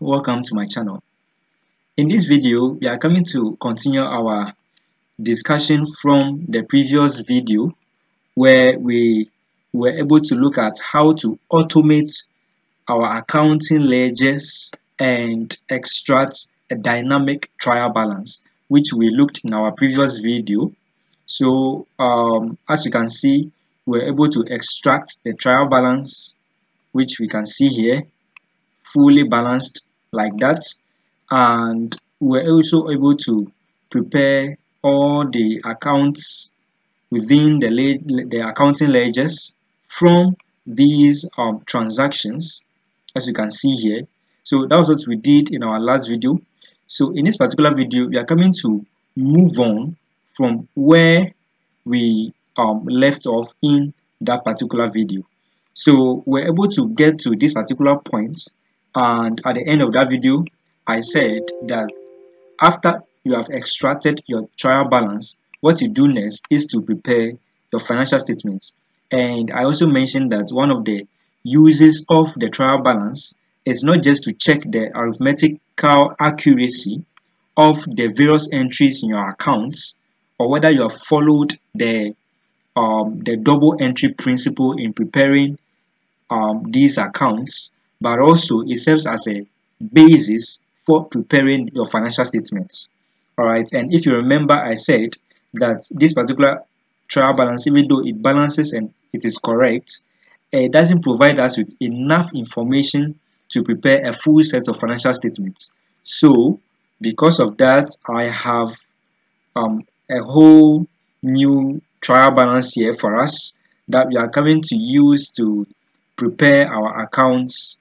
Welcome to my channel. In this video, we are coming to continue our discussion from the previous video where we were able to look at how to automate our accounting ledgers and extract a dynamic trial balance, which we looked in our previous video. So as you can see, we're able to extract the trial balance, which we can see here, fully balanced like that, and we're also able to prepare all the accounts within the accounting ledgers from these transactions, as you can see here. So that was what we did in our last video. So in this particular video, we are coming to move on from where we left off in that particular video. So we're able to get to this particular point, and at the end of that video, I said that after you have extracted your trial balance, what you do next is to prepare your financial statements. And I also mentioned that one of the uses of the trial balance is not just to check the arithmetical accuracy of the various entries in your accounts, or whether you have followed the double entry principle in preparing these accounts, but also it serves as a basis for preparing your financial statements. All right, and if you remember, I said that this particular trial balance, even though it balances and it is correct, it doesn't provide us with enough information to prepare a full set of financial statements. So because of that, I have a whole new trial balance here for us that we are coming to use to prepare our accounts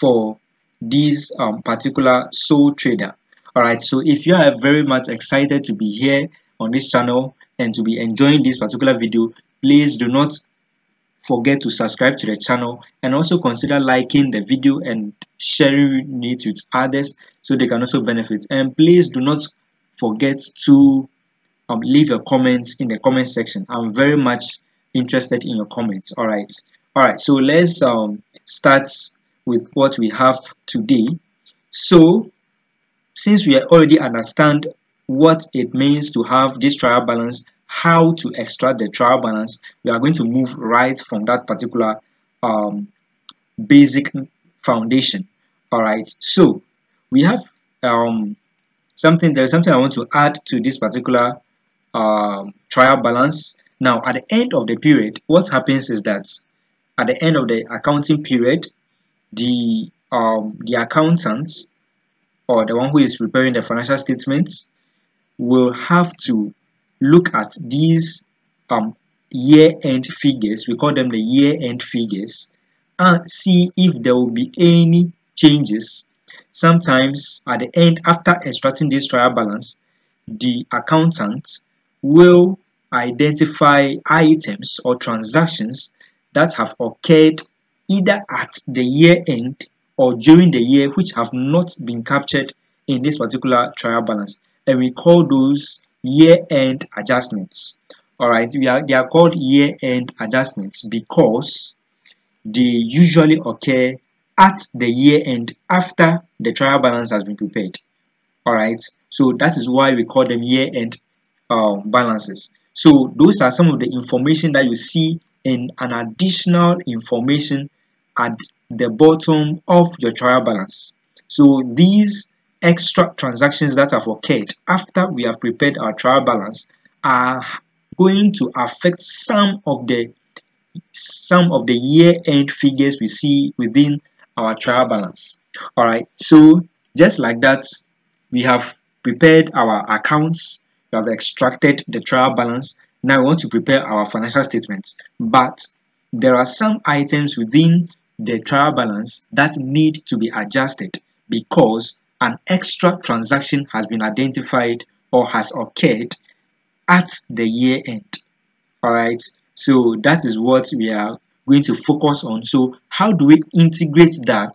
for this particular sole trader. All right, so if you are very much excited to be here on this channel and to be enjoying this particular video, please do not forget to subscribe to the channel, and also consider liking the video and sharing it with others so they can also benefit. And please do not forget to leave your comments in the comment section. I'm very much interested in your comments. All right, so let's start with what we have today. So since we already understand what it means to have this trial balance, how to extract the trial balance, we are going to move right from that particular basic foundation. All right, so we have there's something I want to add to this particular trial balance. Now, at the end of the period, what happens is that at the end of the accounting period, the accountant, or the one who is preparing the financial statements, will have to look at these year-end figures. We call them the year-end figures, and see if there will be any changes. Sometimes at the end, after extracting this trial balance, the accountant will identify items or transactions that have occurred either at the year end or during the year, which have not been captured in this particular trial balance, and we call those year-end adjustments. All right, they are called year-end adjustments because they usually occur at the year end after the trial balance has been prepared. All right, so that is why we call them year-end balances. So those are some of the information that you see in an additional information at the bottom of your trial balance. So these extra transactions that have occurred after we have prepared our trial balance are going to affect some of the year-end figures we see within our trial balance. All right, so just like that, we have prepared our accounts, we have extracted the trial balance. Now we want to prepare our financial statements, but there are some items within the trial balance that need to be adjusted because an extra transaction has been identified or has occurred at the year end. All right, so that is what we are going to focus on. So how do we integrate that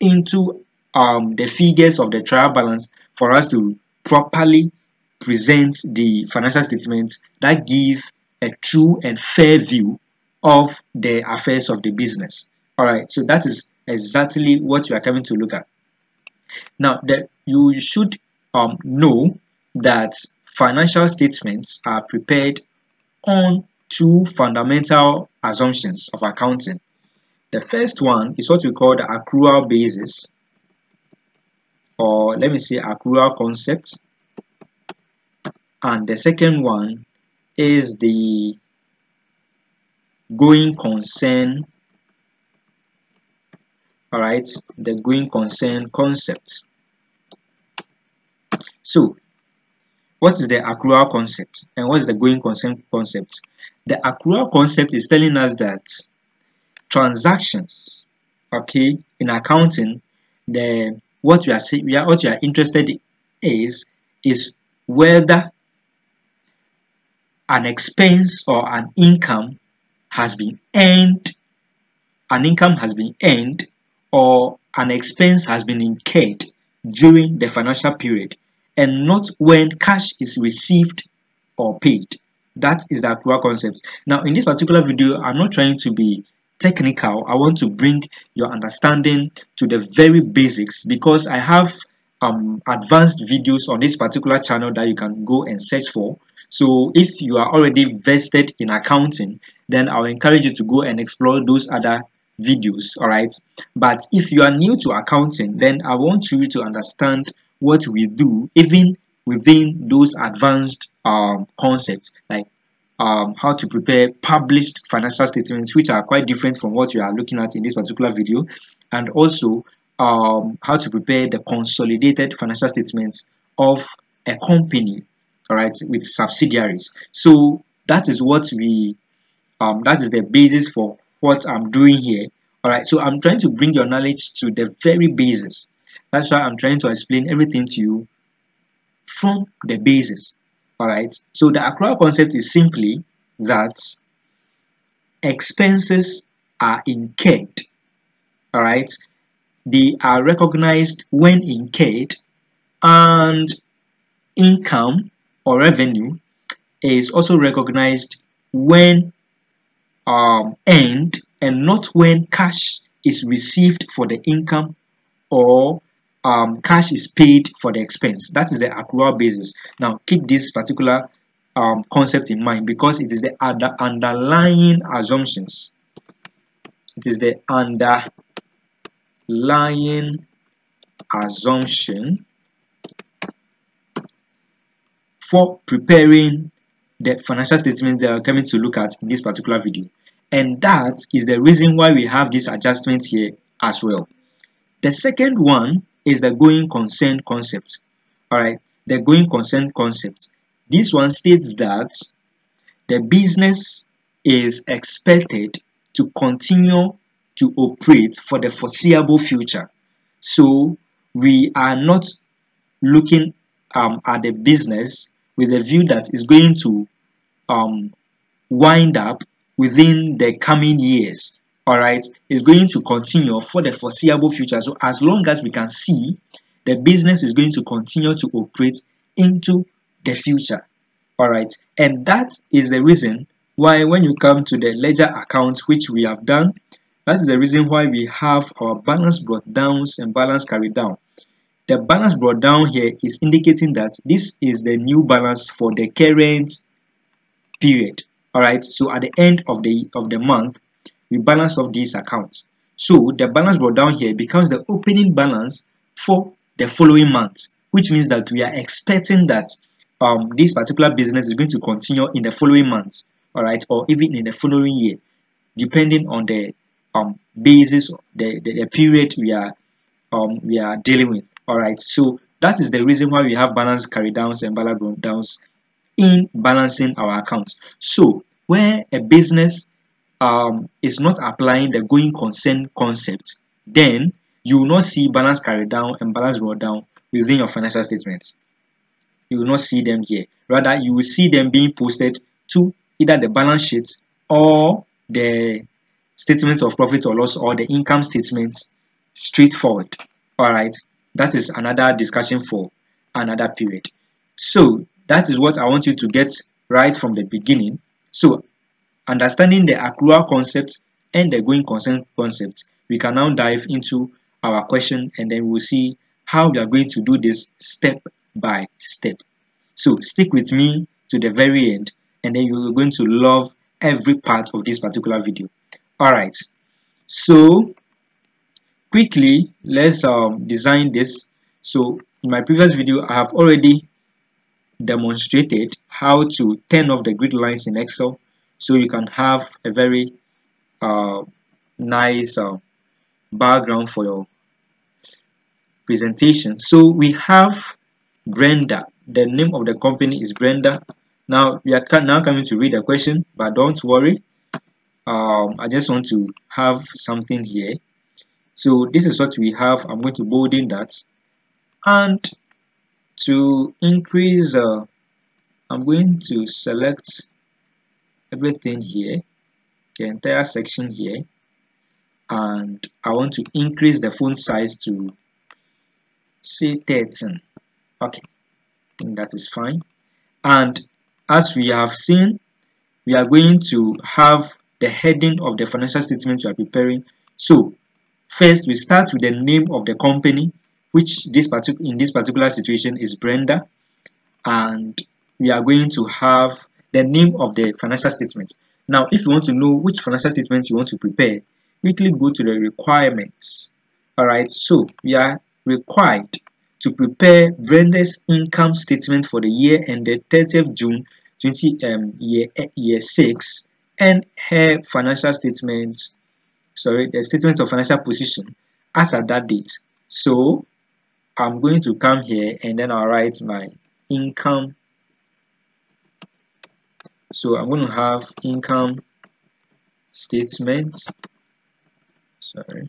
into the figures of the trial balance for us to properly present the financial statements that give a true and fair view of the affairs of the business? All right, so that is exactly what you are coming to look at. Now, that you should know that financial statements are prepared on two fundamental assumptions of accounting. The first one is what we call the accrual basis, or let me say accrual concept, and the second one is the going concern. All right, the going concern concept. So what is the accrual concept and what is the going concern concept? The accrual concept is telling us that transactions, okay, in accounting, what you are interested in is whether an expense or an income has been earned, or an expense has been incurred during the financial period, and not when cash is received or paid. That is the accrual concept. Now, in this particular video, I'm not trying to be technical. I want to bring your understanding to the very basics, because I have advanced videos on this particular channel that you can go and search for. So if you are already vested in accounting, then I'll encourage you to go and explore those other videos. All right, but if you are new to accounting, then I want you to understand what we do even within those advanced concepts, like how to prepare published financial statements, which are quite different from what you are looking at in this particular video, and also how to prepare the consolidated financial statements of a company, all right, with subsidiaries. So that is what we that is the basis for what I'm doing here. All right, so I'm trying to bring your knowledge to the very basis. That's why I'm trying to explain everything to you from the basis. All right, so the accrual concept is simply that expenses are incurred. All right, they are recognized when incurred, and income or revenue is also recognized when earned, and not when cash is received for the income or cash is paid for the expense. That is the accrual basis. Now keep this particular concept in mind, because it is the underlying assumptions. It is the underlying assumption for preparing the financial statements that are coming to look at in this particular video. And that is the reason why we have this adjustment here as well. The second one is the going concern concept. All right, the going concern concept. This one states that the business is expected to continue to operate for the foreseeable future. So we are not looking at the business with a view that is going to wind up within the coming years. All right, it's going to continue for the foreseeable future. So as long as we can see, the business is going to continue to operate into the future. All right, and that is the reason why when you come to the ledger accounts, which we have done, that is the reason why we have our balance brought downs and balance carried down. The balance brought down here is indicating that this is the new balance for the current period. All right, so at the end of the month, we balance off these accounts. So the balance brought down here becomes the opening balance for the following month, which means that we are expecting that this particular business is going to continue in the following month, all right, or even in the following year, depending on the basis, the period we are dealing with. All right, so that is the reason why we have balance carry downs and balance brought downs in balancing our accounts. So where a business is not applying the going concern concept, then you will not see balance carry down and balance brought down within your financial statements. You will not see them here. Rather, you will see them being posted to either the balance sheet or the statement of profit or loss or the income statements straightforward. All right, that is another discussion for another period. So that is what I want you to get right from the beginning. So understanding the accrual concept and the going concern concept we can now dive into our question, and then we'll see how we are going to do this step by step. So stick with me to the very end, and then you're going to love every part of this particular video. All right, so quickly let's design this. So in my previous video, I have already demonstrated how to turn off the grid lines in Excel, so you can have a very nice background for your presentation. So we have Brenda. The name of the company is Brenda. Now we are now coming to read the question, but don't worry. I just want to have something here. So this is what we have. I'm going to bold in that, and to increase, I'm going to select everything here, the entire section here, and I want to increase the font size to say 13. Okay, I think that is fine. And as we have seen, we are going to have the heading of the financial statement you are preparing. So first we start with the name of the company, which in this particular situation is Brenda, and we are going to have the name of the financial statement. Now if you want to know which financial statement you want to prepare, quickly go to the requirements. All right, so we are required to prepare Brenda's income statement for the year ended 30th June 2026, and her financial statement, sorry, the statement of financial position as at that date. So I'm going to come here and then I'll write my income. So I'm going to have income statement, sorry,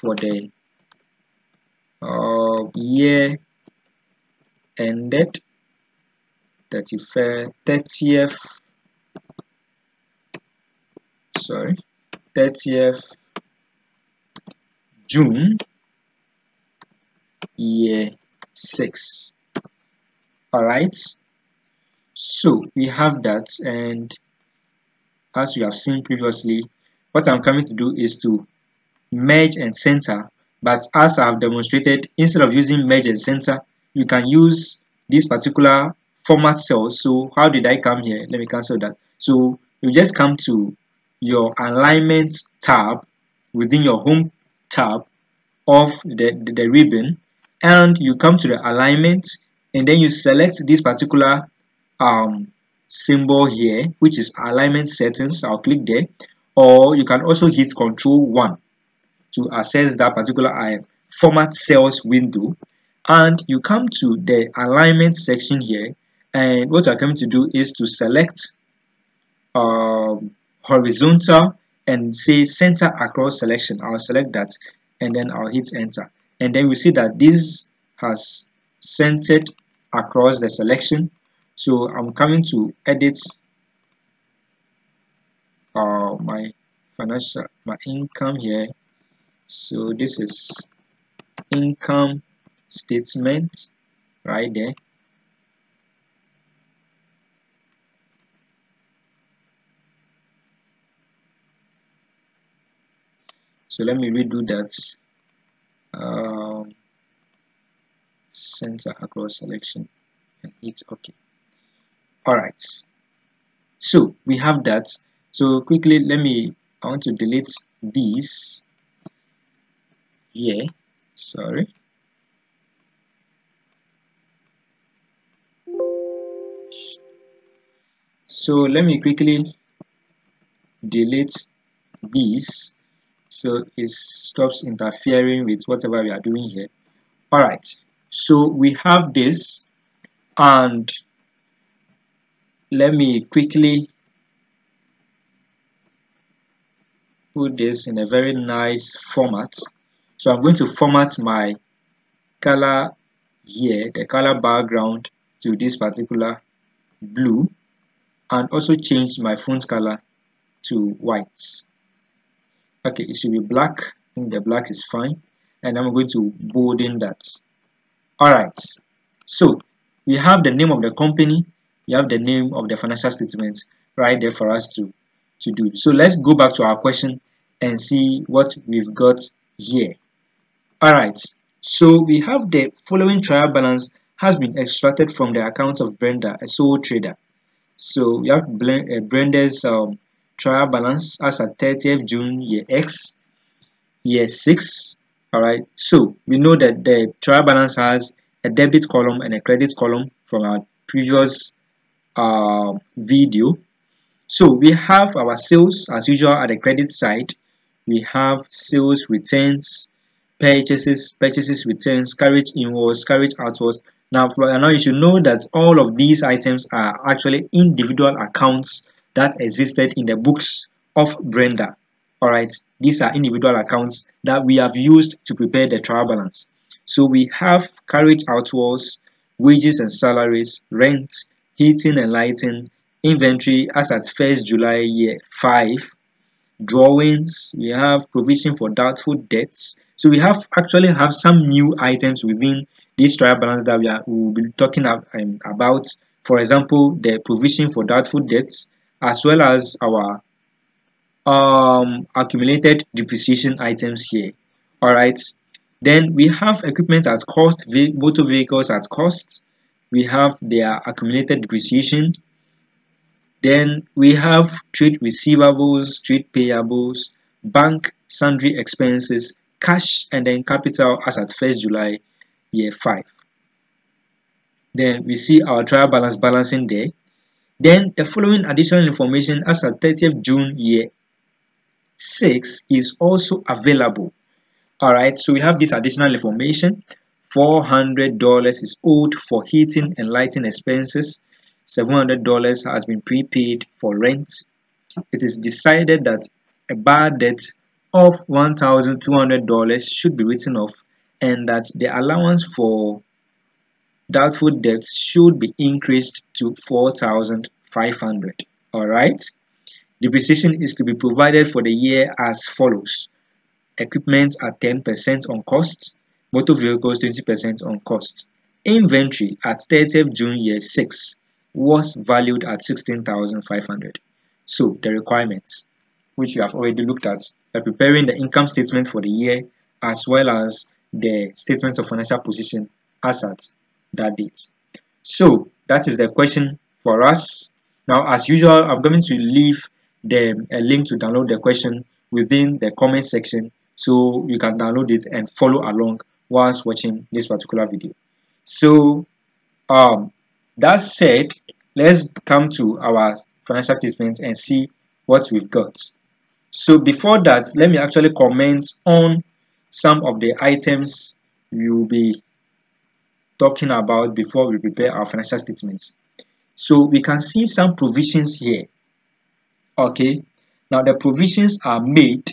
for the year ended 30th June year 6. All right, so we have that, and as you have seen previously, what I'm coming to do is to merge and center. But as I have demonstrated, instead of using merge and center, you can use this particular format cell. So how did I come here? Let me cancel that. So you just come to your alignment tab within your home tab of the ribbon, and you come to the alignment, and then you select this particular symbol here, which is alignment settings. I'll click there, or you can also hit Ctrl 1 to access that particular format cells window. And you come to the alignment section here, and what you're coming to do is to select horizontal and say center across selection. I'll select that, and then I'll hit enter, and then we see that this has centered across the selection. So I'm coming to edit my income here. So this is income statement right there. So let me redo that. Center across selection and hit OK. All right, so we have that. So quickly, I want to delete these. Yeah, sorry. So let me quickly delete these, so it stops interfering with whatever we are doing here. All right, so we have this, and let me quickly put this in a very nice format. So I'm going to format my color here, the color background to this particular blue, and also change my font color to white. Okay, it should be black. I think the black is fine, and I'm going to bolden that. All right, so we have the name of the company, you have the name of the financial statement right there for us to do. So let's go back to our question and see what we've got here. Alright, so we have the following trial balance has been extracted from the account of Brenda, a sole trader. So we have Brenda's trial balance as at 30th June, year X, year 6. Alright, so we know that the trial balance has a debit column and a credit column from our previous video. So we have our sales as usual at the credit side. We have sales returns, purchases returns, carriage inwards, carriage outwards. Now you should know that all of these items are actually individual accounts that existed in the books of Brenda. All right, these are individual accounts that we have used to prepare the trial balance. So we have carriage outwards, wages and salaries, rent, heating and lighting, inventory as at 1st July year 5, drawings, we have provision for doubtful debts. So we have actually have some new items within this trial balance that we will be talking about. For example, the provision for doubtful debts, as well as our accumulated depreciation items here. All right, then we have equipment at cost, motor vehicles at cost, we have their accumulated depreciation. Then we have trade receivables, trade payables, bank sundry expenses, cash, and then capital as at 1st July, year 5. Then we see our trial balance balancing there. Then the following additional information as at 30th June, year 6 is also available. Alright, so we have this additional information. $400 is owed for heating and lighting expenses. $700 has been prepaid for rent. It is decided that a bad debt of $1,200 should be written off and that the allowance for doubtful debts should be increased to $4,500. All right. Depreciation is to be provided for the year as follows. Equipment at 10% on cost. Motor vehicles 20% on cost. Inventory at 30th June year 6. Was valued at $16,500. So the requirements, which you have already looked at, by preparing the income statement for the year as well as the statement of financial position as at that date. So that is the question for us. Now, as usual, I'm going to leave a link to download the question within the comment section, so you can download it and follow along whilst watching this particular video. So that said, let's come to our financial statements and see what we've got. So before that, let me actually comment on some of the items we'll be talking about before we prepare our financial statements. So we can see some provisions here. Okay, now the provisions are made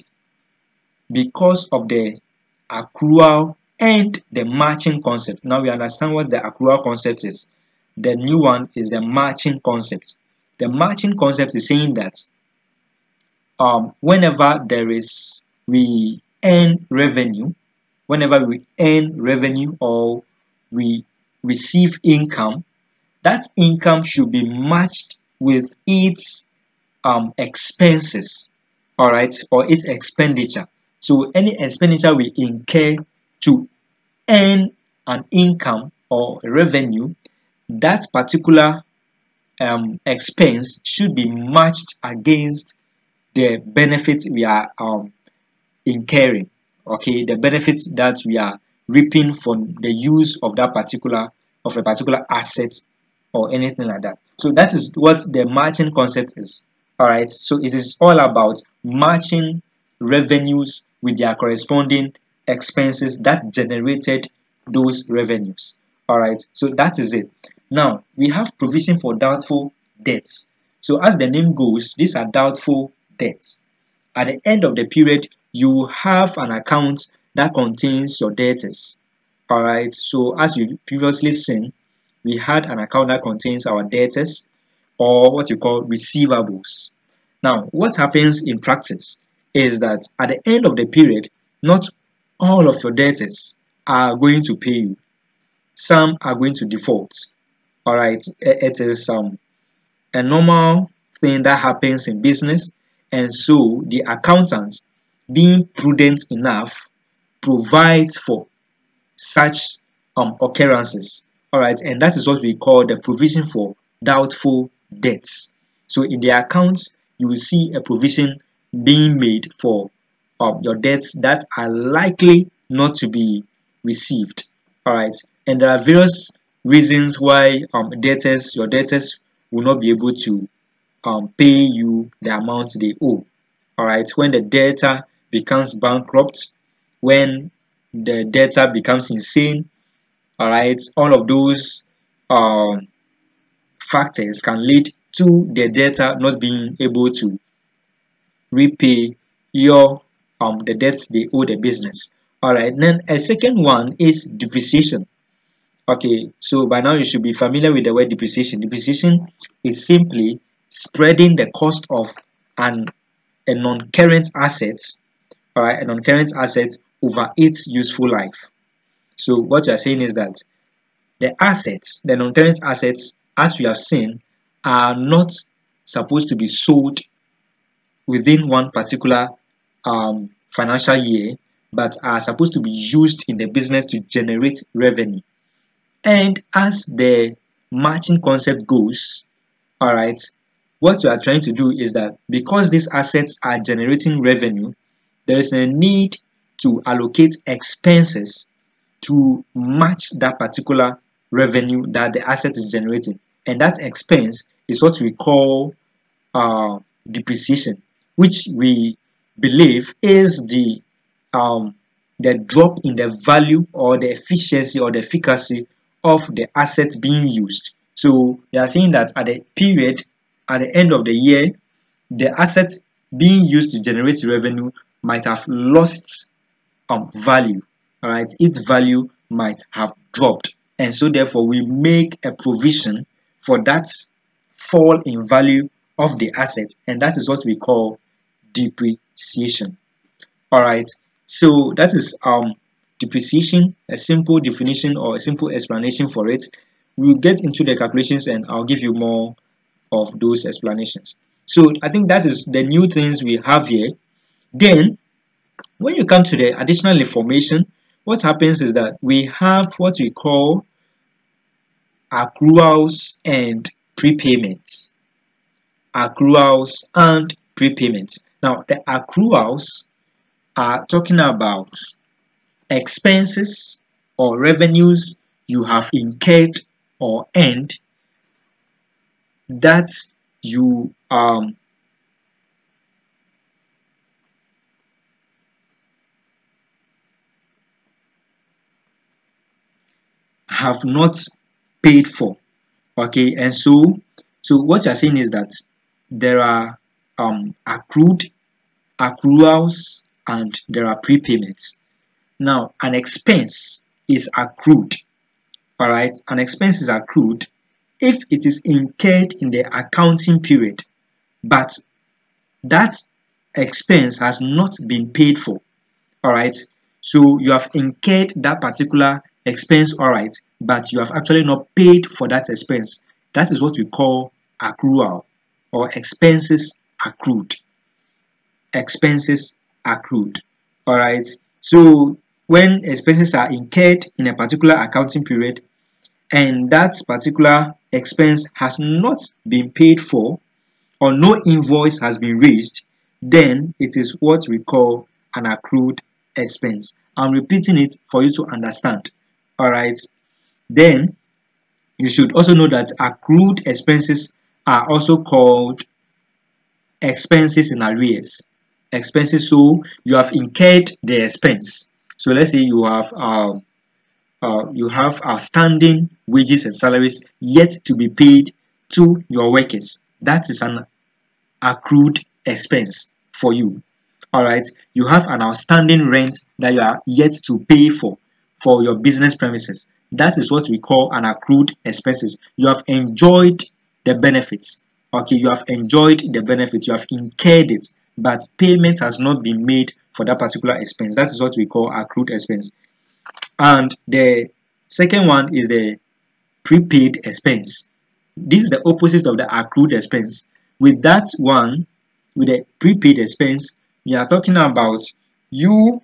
because of the accrual and the matching concept. Now we understand what the accrual concept is. The new one is the matching concept. The matching concept is saying that whenever we earn revenue or we receive income, that income should be matched with its expenses, all right, or its expenditure. So any expenditure we incur to earn an income or revenue, that particular expense should be matched against the benefits we are incurring. Okay, the benefits that we are reaping from the use of that particular asset or anything like that. So that is what the matching concept is. All right, so it is all about matching revenues with their corresponding expenses that generated those revenues. All right, so that is it. Now we have provision for doubtful debts. So as the name goes, these are doubtful debts. At the end of the period, you have an account that contains your debtors. All right, so as you previously seen, we had an account that contains our debtors, or what you call receivables. Now what happens in practice is that at the end of the period, not all of your debtors are going to pay you. Some are going to default. All right, it is a normal thing that happens in business, and so the accountants being prudent enough provides for such occurrences. All right, and that is what we call the provision for doubtful debts. So in the accounts, you will see a provision being made for your debts that are likely not to be received. All right, and there are various reasons why your debtors will not be able to pay you the amount they owe. All right, when the debtor becomes bankrupt, when the debtor becomes insane, all right, all of those factors can lead to the debtor not being able to repay your the debts they owe the business. All right, then a second one is depreciation. Okay, so by now you should be familiar with the word depreciation. Depreciation is simply spreading the cost of a non-current asset, all right, a non-current asset over its useful life. So what you are saying is that the assets, the non-current assets, as we have seen, are not supposed to be sold within one particular financial year, but are supposed to be used in the business to generate revenue. And as the matching concept goes, all right, what you are trying to do is that because these assets are generating revenue, there is a need to allocate expenses to match that particular revenue that the asset is generating. And that expense is what we call depreciation, which we believe is the drop in the value or the efficiency or the efficacy of the asset being used. So they are saying that at the period, at the end of the year, the asset being used to generate revenue might have lost value. All right, its value might have dropped, and so therefore we make a provision for that fall in value of the asset, and that is what we call depreciation. All right, so that is depreciation, a simple definition or a simple explanation for it. We'll get into the calculations and I'll give you more of those explanations. So I think that is the new things we have here. Then when you come to the additional information, what happens is that we have what we call accruals and prepayments. Accruals and prepayments. Now the accruals are talking about expenses or revenues you have incurred or earned that you have not paid for. Okay, and so what you're saying is that there are accruals and there are prepayments. Now an expense is accrued. All right, an expense is accrued if it is incurred in the accounting period, but that expense has not been paid for. All right, so you have incurred that particular expense, all right, but you have actually not paid for that expense. That is what we call accrual or expenses accrued. Expenses accrued. All right, so when expenses are incurred in a particular accounting period and that particular expense has not been paid for or no invoice has been raised, then it is what we call an accrued expense. I'm repeating it for you to understand. All right, then you should also know that accrued expenses are also called expenses in arrears. Expenses, so you have incurred the expense. So let's say you have outstanding wages and salaries yet to be paid to your workers. That is an accrued expense for you. All right, you have an outstanding rent that you are yet to pay for your business premises. That is what we call an accrued expenses. You have enjoyed the benefits. Okay, you have enjoyed the benefits, you have incurred it, but payment has not been made for that particular expense. That is what we call accrued expense. And the second one is the prepaid expense. This is the opposite of the accrued expense. With that one, with the prepaid expense, We are talking about you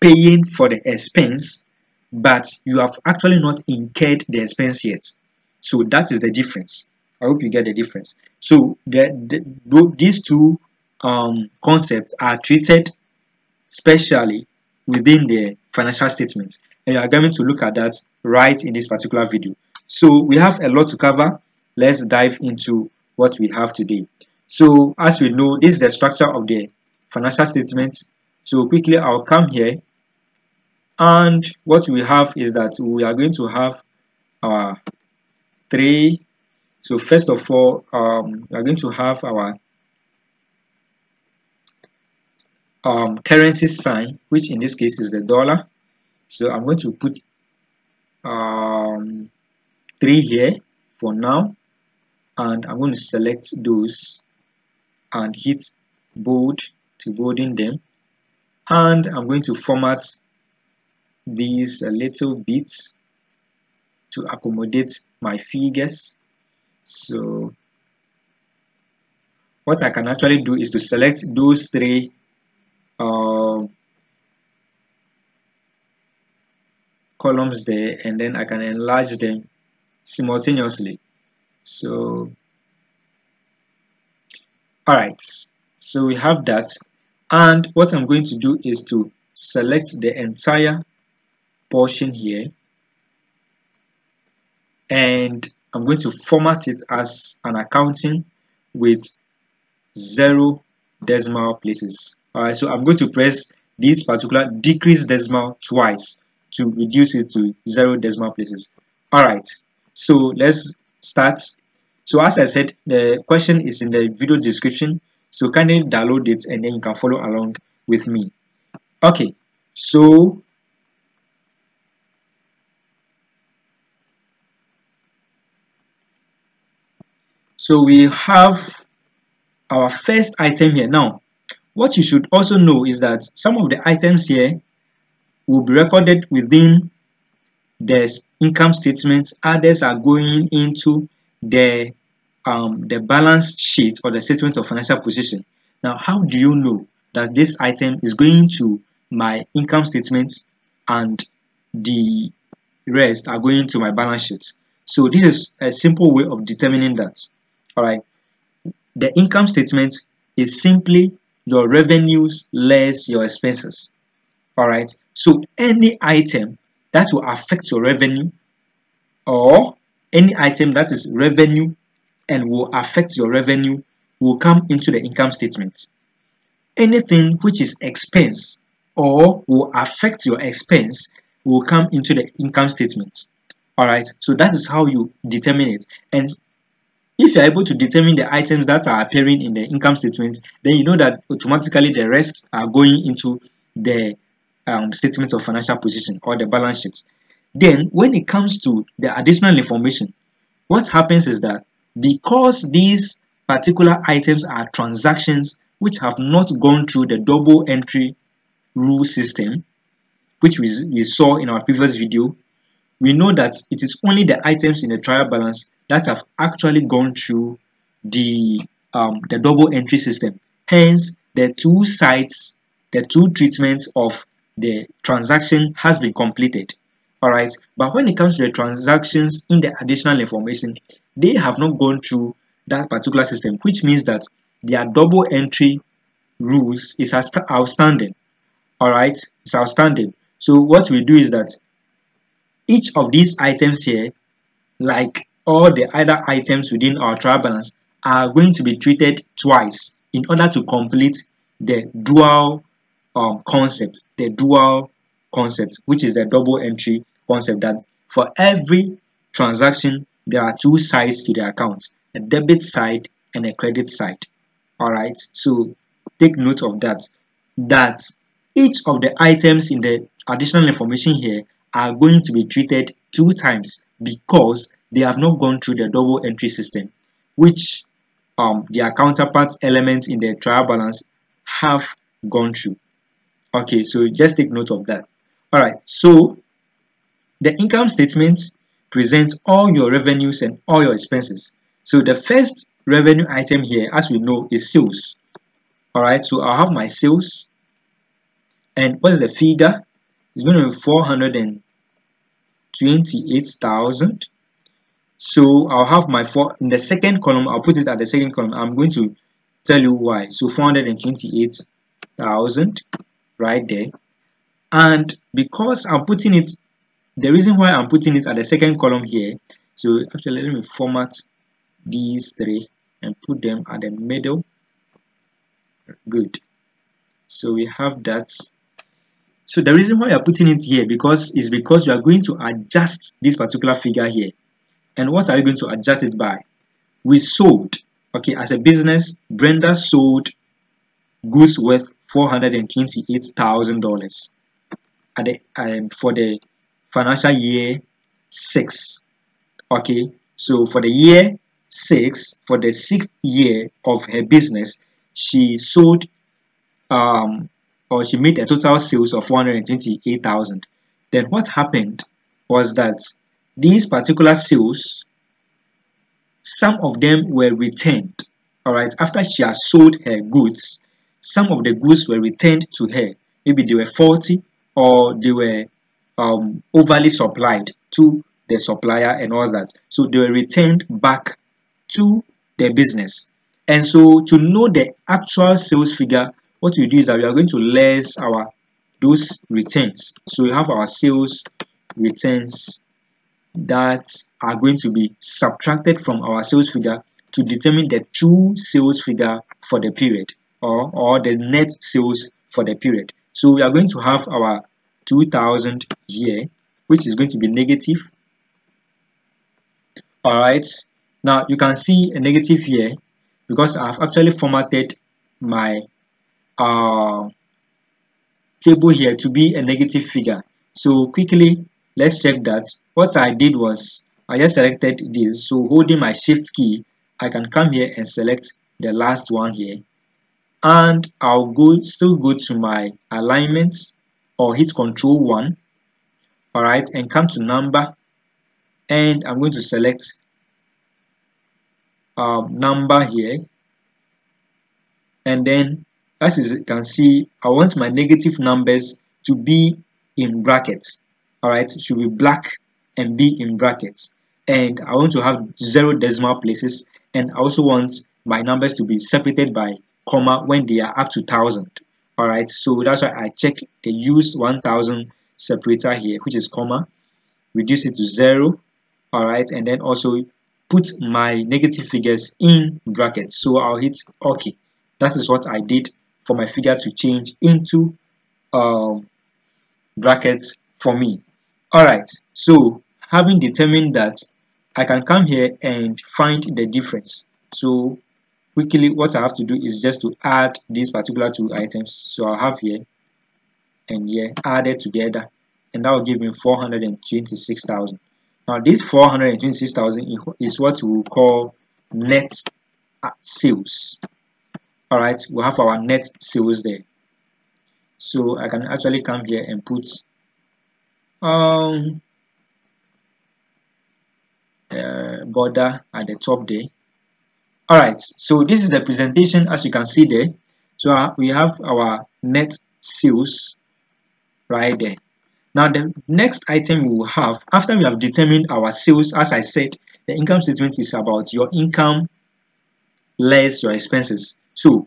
paying for the expense, but you have actually not incurred the expense yet. So that is the difference. I hope you get the difference. So these two concepts are treated specially within the financial statements, and we are going to look at that right in this particular video. So we have a lot to cover. Let's dive into what we have today. So as we know, this is the structure of the financial statements. So quickly, I'll come here, and what we have is that we are going to have our three. So first of all, we are going to have our currency sign, which in this case is the dollar. So I'm going to put 3 here for now, and I'm going to select those and hit bold to bold in them. And I'm going to format these a little bit to accommodate my figures. So what I can actually do is to select those three columns there, and then I can enlarge them simultaneously. So alright, so we have that. And what I'm going to do is to select the entire portion here, and I'm going to format it as an accounting with 0 decimal places. Alright, so I'm going to press this particular decrease decimal twice to reduce it to 0 decimal places. Alright, so let's start. So as I said, the question is in the video description. So kindly download it, and then you can follow along with me. Okay, so we have our first item here. Now, what you should also know is that some of the items here will be recorded within the income statement. Others are going into the balance sheet or the statement of financial position. Now, how do you know that this item is going to my income statement and the rest are going to my balance sheet? So this is a simple way of determining that. All right, the income statement is simply your revenues less your expenses. All right, so any item that will affect your revenue, or any item that is revenue and will affect your revenue, will come into the income statement. Anything which is expense or will affect your expense will come into the income statement. Alright, so that is how you determine it. And if you're able to determine the items that are appearing in the income statement, then you know that automatically the rest are going into the statement of financial position or the balance sheet. Then when it comes to the additional information, what happens is that because these particular items are transactions which have not gone through the double entry rule system, which we saw in our previous video, we know that it is only the items in the trial balance that have actually gone through the double entry system. Hence, the two sides, the two treatments of the transaction has been completed. Alright, but when it comes to the transactions in the additional information, they have not gone through that particular system, which means that their double entry rules is outstanding. Alright, it's outstanding. So what we do is that each of these items here, like all the other items within our trial balance, are going to be treated twice in order to complete the dual concept, which is the double entry concept, that for every transaction there are two sides to the account, a debit side and a credit side. All right, so take note of that, that each of the items in the additional information here are going to be treated two times because they have not gone through the double entry system, which their counterpart elements in the trial balance have gone through. Okay, so just take note of that. All right, so the income statement presents all your revenues and all your expenses. So the first revenue item here, as we know, is sales. Alright, so I'll have my sales, and what's the figure? It's going to be 428,000. So I'll have my four in the second column. I'll put it at the second column. I'm going to tell you why. So 428,000 right there. And because I'm putting it, the reason why I'm putting it at the second column here, so actually let me format these three and put them at the middle. Good. So we have that. So the reason why you're putting it here is because you are going to adjust this particular figure here. And what are you going to adjust it by? We sold, okay, as a business, Brenda sold goods worth $428,000 at the for the financial year 6. Okay, so for the year 6, for the 6th year of her business, she sold or she made a total sales of 428,000. Then what happened was that these particular sales, some of them were returned. All right, after she has sold her goods, some of the goods were returned to her. Maybe they were faulty, or they were overly supplied to the supplier and all that. So they were returned back to the business. And so to know the actual sales figure, what we do is that we are going to less our those returns. So we have our sales returns that are going to be subtracted from our sales figure to determine the true sales figure for the period, or the net sales for the period. So we are going to have our 2,000 here, which is going to be negative. All right, now you can see a negative here because I've actually formatted my table here to be a negative figure. So quickly, let's check that. What I did was I just selected this. So holding my shift key, I can come here and select the last one here, and I'll still go to my alignment or hit Control 1. All right, and come to number, and I'm going to select number here, and then as you can see, I want my negative numbers to be in brackets. All right, it should be black and be in brackets. And I want to have 0 decimal places. And I also want my numbers to be separated by comma when they are up to 1,000. All right, so that's why I check the used 1,000 separator here, which is comma. Reduce it to 0. All right, and then also put my negative figures in brackets. So I'll hit OK. That is what I did for my figure to change into brackets for me. Alright, so having determined that, I can come here and find the difference. So quickly, what I have to do is just to add these particular two items. So I'll have here and here added together, and that will give me 426,000. Now this 426,000 is what we will call net sales. All right, we'll have our net sales there. So I can actually come here and put border at the top there. All right, so this is the presentation, as you can see there. So we have our net sales right there. Now the next item we will have, after we have determined our sales, as I said, the income statement is about your income less your expenses. So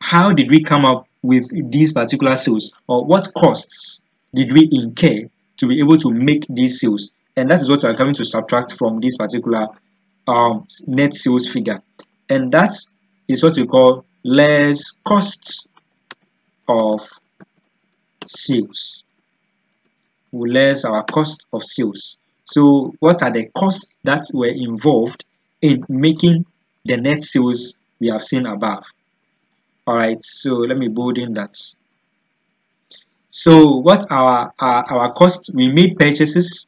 how did we come up with these particular sales, or what costs did we incur to be able to make these sales? And that is what we are going to subtract from this particular net sales figure. And that is what we call less costs of sales. We'll less our cost of sales. So what are the costs that were involved in making the net sales we have seen above? All right, so let me bold in that. So what are our costs? We made purchases.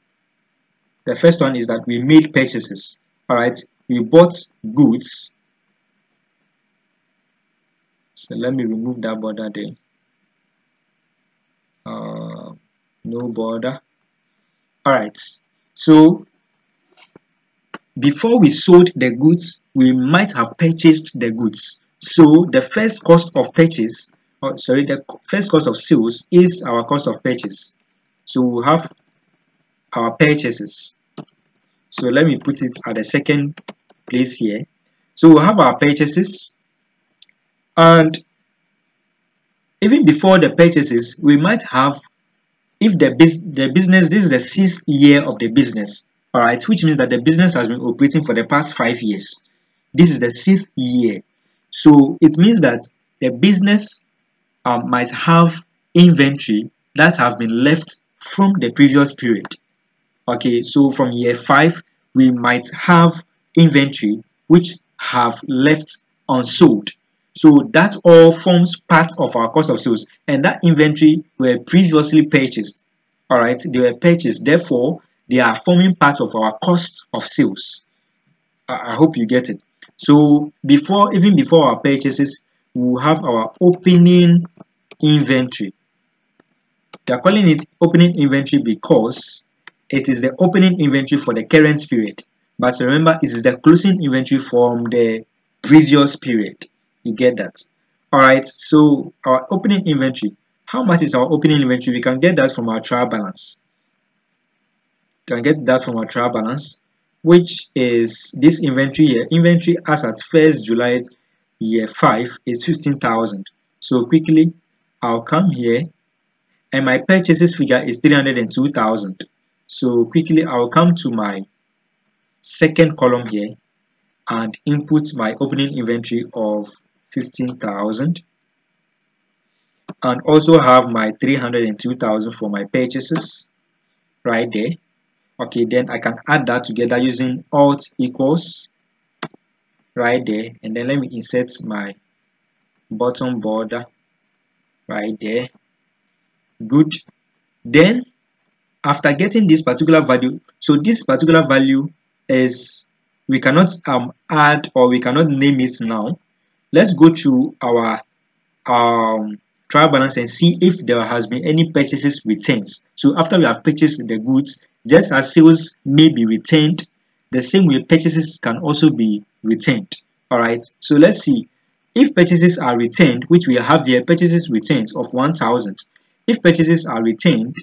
The first one is that we made purchases. All right, we bought goods. So let me remove that border there. No border. All right, so before we sold the goods, we might have purchased the goods. So the first cost of purchase, the first cost of sales is our cost of purchase. So we have our purchases. So let me put it at the second place here. So we have our purchases, and even before the purchases, we might have, if the business, this is the 6th year of the business, all right, which means that the business has been operating for the past 5 years. This is the 6th year. So it means that the business might have inventory that have been left from the previous period. Okay, so from year 5, we might have inventory which have left unsold. So that all forms part of our cost of sales, and that inventory were previously purchased. All right, they were purchased, therefore they are forming part of our cost of sales. I hope you get it. So even before our purchases, we have our opening inventory. They are calling it opening inventory because it is the opening inventory for the current period. But remember, it is the closing inventory from the previous period. You get that? All right, so our opening inventory, how much is our opening inventory? We can get that from our trial balance. We can get that from our trial balance, which is this inventory here. Inventory as at 1st July year 5 is 15,000. So quickly, I'll come here, and my purchases figure is 302,000. So quickly, I'll come to my second column here and input my opening inventory of 15,000, and also have my 302,000 for my purchases right there. Okay, then I can add that together using alt equals right there, and then let me insert my bottom border right there. Good. Then after getting this particular value, so this particular value is, we cannot add, or we cannot name it now. Let's go to our trial balance and see if there has been any purchases returns. So after we have purchased the goods, just as sales may be retained, the same way purchases can also be retained. All right, so let's see if purchases are retained, which we have here, purchases returns of 1,000. If purchases are retained,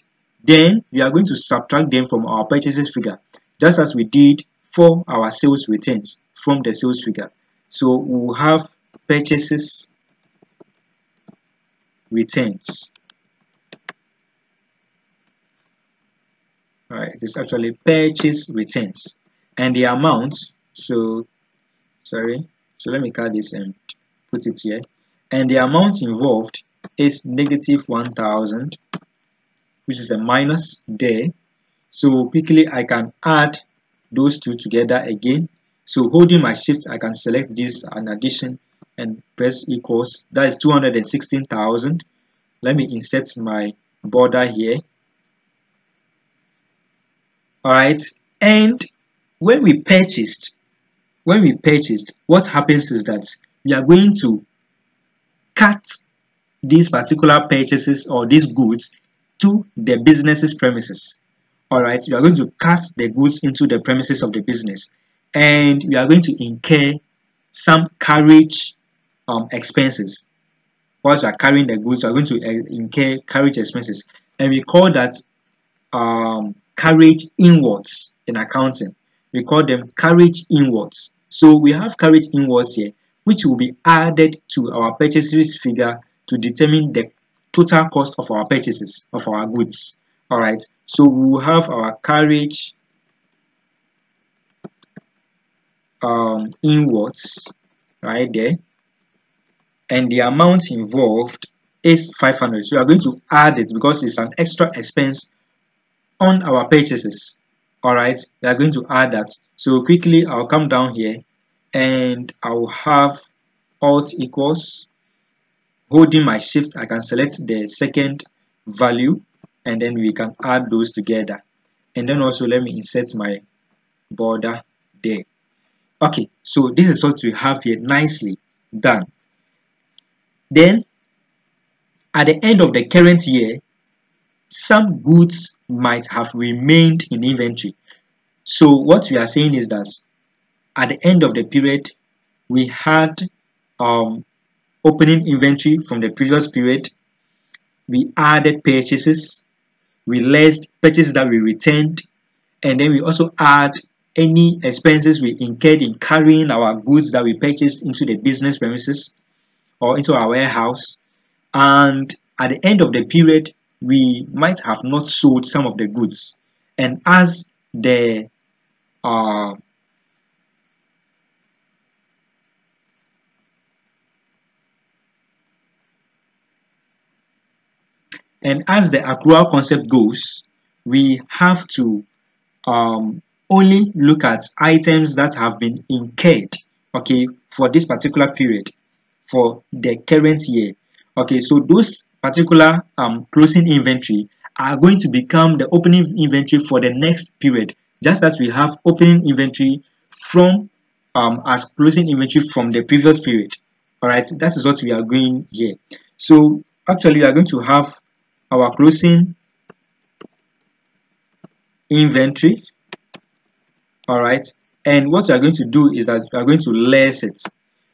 then we are going to subtract them from our purchases figure, just as we did for our sales returns from the sales figure. So we'll have purchases returns. All right, it is actually purchase returns, and the amount. So, sorry. So let me cut this and put it here. And the amount involved is negative 1,000, which is a minus there. So quickly, I can add those two together again. So holding my shift, I can select this an addition and press equals. That is 216,000. Let me insert my border here. All right, and when we purchased, what happens is that we are going to cut these particular purchases or these goods to the business's premises. All right, we are going to cut the goods into the premises of the business, and we are going to incur some carriage expenses. Whilst we are carrying the goods, we are going to incur carriage expenses, and we call that carriage inwards in accounting. We call them carriage inwards. So we have carriage inwards here, which will be added to our purchases figure to determine the total cost of our purchases of our goods. All right, so we'll have our carriage inwards right there, and the amount involved is 500. So we are going to add it because it's an extra expense on our purchases. All right, we are going to add that. So quickly, I'll come down here, and I'll have alt equals. Holding my shift, I can select the second value, and then we can add those together. And then also let me insert my border there. Okay, so this is what we have here. Nicely done. Then at the end of the current year, some goods might have remained in inventory. So what we are saying is that at the end of the period, we had opening inventory from the previous period. We added purchases. We list purchases that we retained, and then we also add any expenses we incurred in carrying our goods that we purchased into the business premises or into our warehouse. And at the end of the period, we might have not sold some of the goods. And as the accrual concept goes, we have to only look at items that have been incurred, okay, for this particular period, for the current year. Okay, so those particular closing inventory are going to become the opening inventory for the next period, just as we have opening inventory from as closing inventory from the previous period. All right, that is what we are going here. So actually, we are going to have our closing inventory. All right, and what we are going to do is that we are going to less it.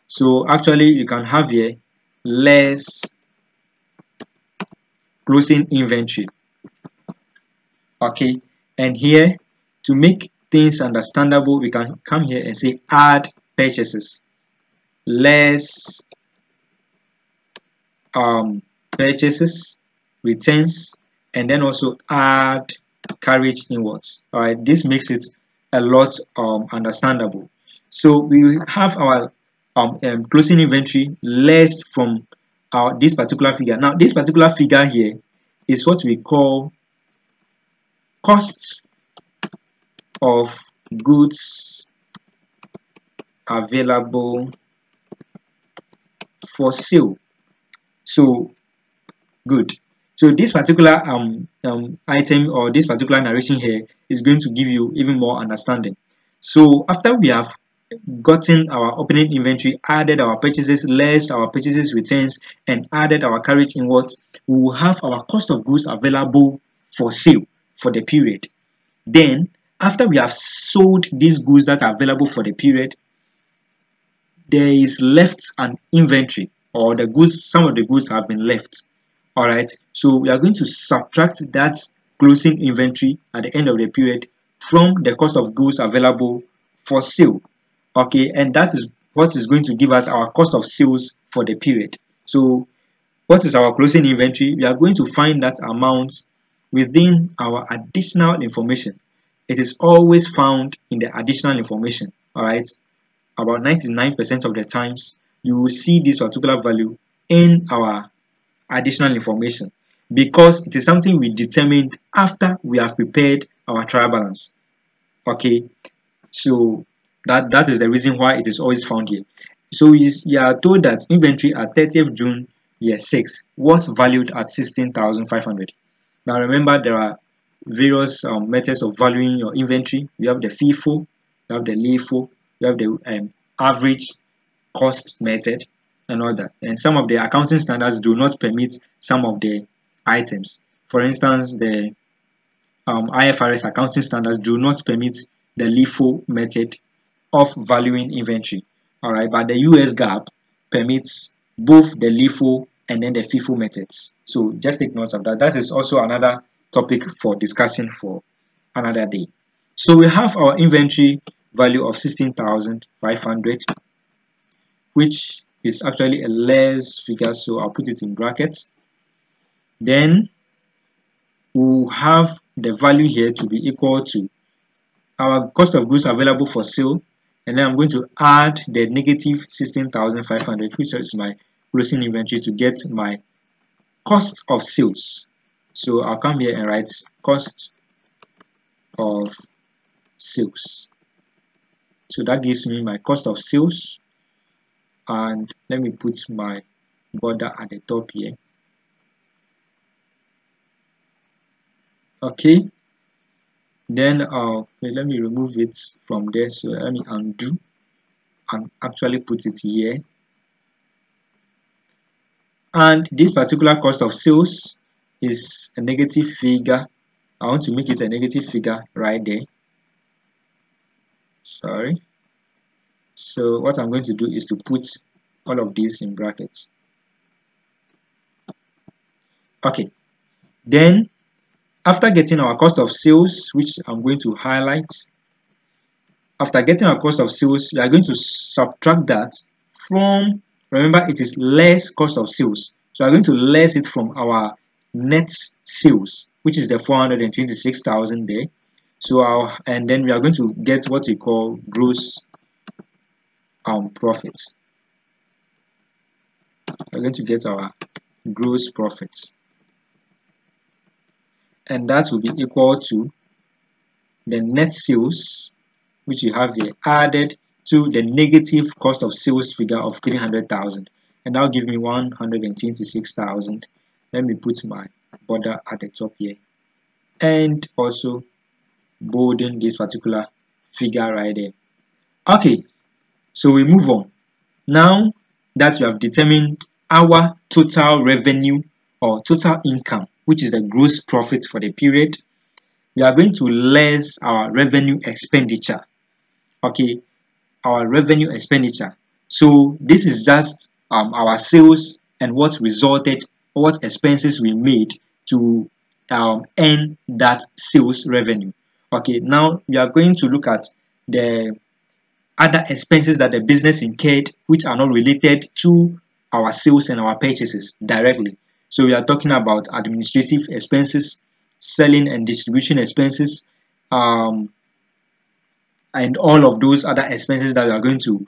So actually, you can have here less closing inventory. Okay, and here, to make things understandable, we can come here and say add purchases, less purchases, returns, and then also add carriage inwards. All right, this makes it a lot understandable. So we have our closing inventory less from our this particular figure. Now this particular figure here is what we call costs of goods available for sale. So good. So this particular item or this particular narration here is going to give you even more understanding. So after we have gotten our opening inventory, added our purchases, less our purchases returns, and added our carriage inwards, we will have our cost of goods available for sale for the period. Then after we have sold these goods that are available for the period, there is left an inventory, or the goods, some of the goods have been left. All right, so we are going to subtract that closing inventory at the end of the period from the cost of goods available for sale. Okay, and that is what is going to give us our cost of sales for the period. So what is our closing inventory? We are going to find that amount within our additional information. It is always found in the additional information. All right, about 99% of the times you will see this particular value in our additional information, because it is something we determined after we have prepared our trial balance. Okay, so that is the reason why it is always found here. So you are told that inventory at 30th June year 6 was valued at 16,500. Now remember, there are various methods of valuing your inventory. You have the FIFO, you have the LIFO, you have the average cost method and all that. And some of the accounting standards do not permit some of the items. For instance, the IFRS accounting standards do not permit the LIFO method of valuing inventory. All right, but the US GAAP permits both the LIFO and then the FIFO methods. So just take note of that. That is also another topic for discussion for another day. So we have our inventory value of 16,500, which is actually a less figure, so I'll put it in brackets. Then we'll have the value here to be equal to our cost of goods available for sale, and then I'm going to add the negative 16,500, which is my closing inventory, to get my cost of sales. So I'll come here and write cost of sales. So that gives me my cost of sales. And let me put my border at the top here. Okay, then let me remove it from there. So let me undo and actually put it here. And this particular cost of sales is a negative figure. I want to make it a negative figure right there. Sorry. So what I'm going to do is to put all of these in brackets. Okay, then after getting our cost of sales, which I'm going to highlight, after getting our cost of sales, we are going to subtract that from, remember it is less cost of sales, so we're going to less it from our net sales, which is the 426,000 there. So our, and then we are going to get what we call gross profits. We're going to get our gross profits, and that will be equal to the net sales, which you have here, added to the negative cost of sales figure of 300,000, and that'll give me 126,000. Let me put my border at the top here and also bolden this particular figure right there. Okay, so we move on. Now that we have determined our total revenue or total income, which is the gross profit for the period, we are going to less our revenue expenditure. Okay, our revenue expenditure. So this is just our sales and what resulted, what expenses we made to earn that sales revenue. Okay, now we are going to look at the other expenses that the business incurred which are not related to our sales and our purchases directly. So we are talking about administrative expenses, selling and distribution expenses, and all of those other expenses that we are going to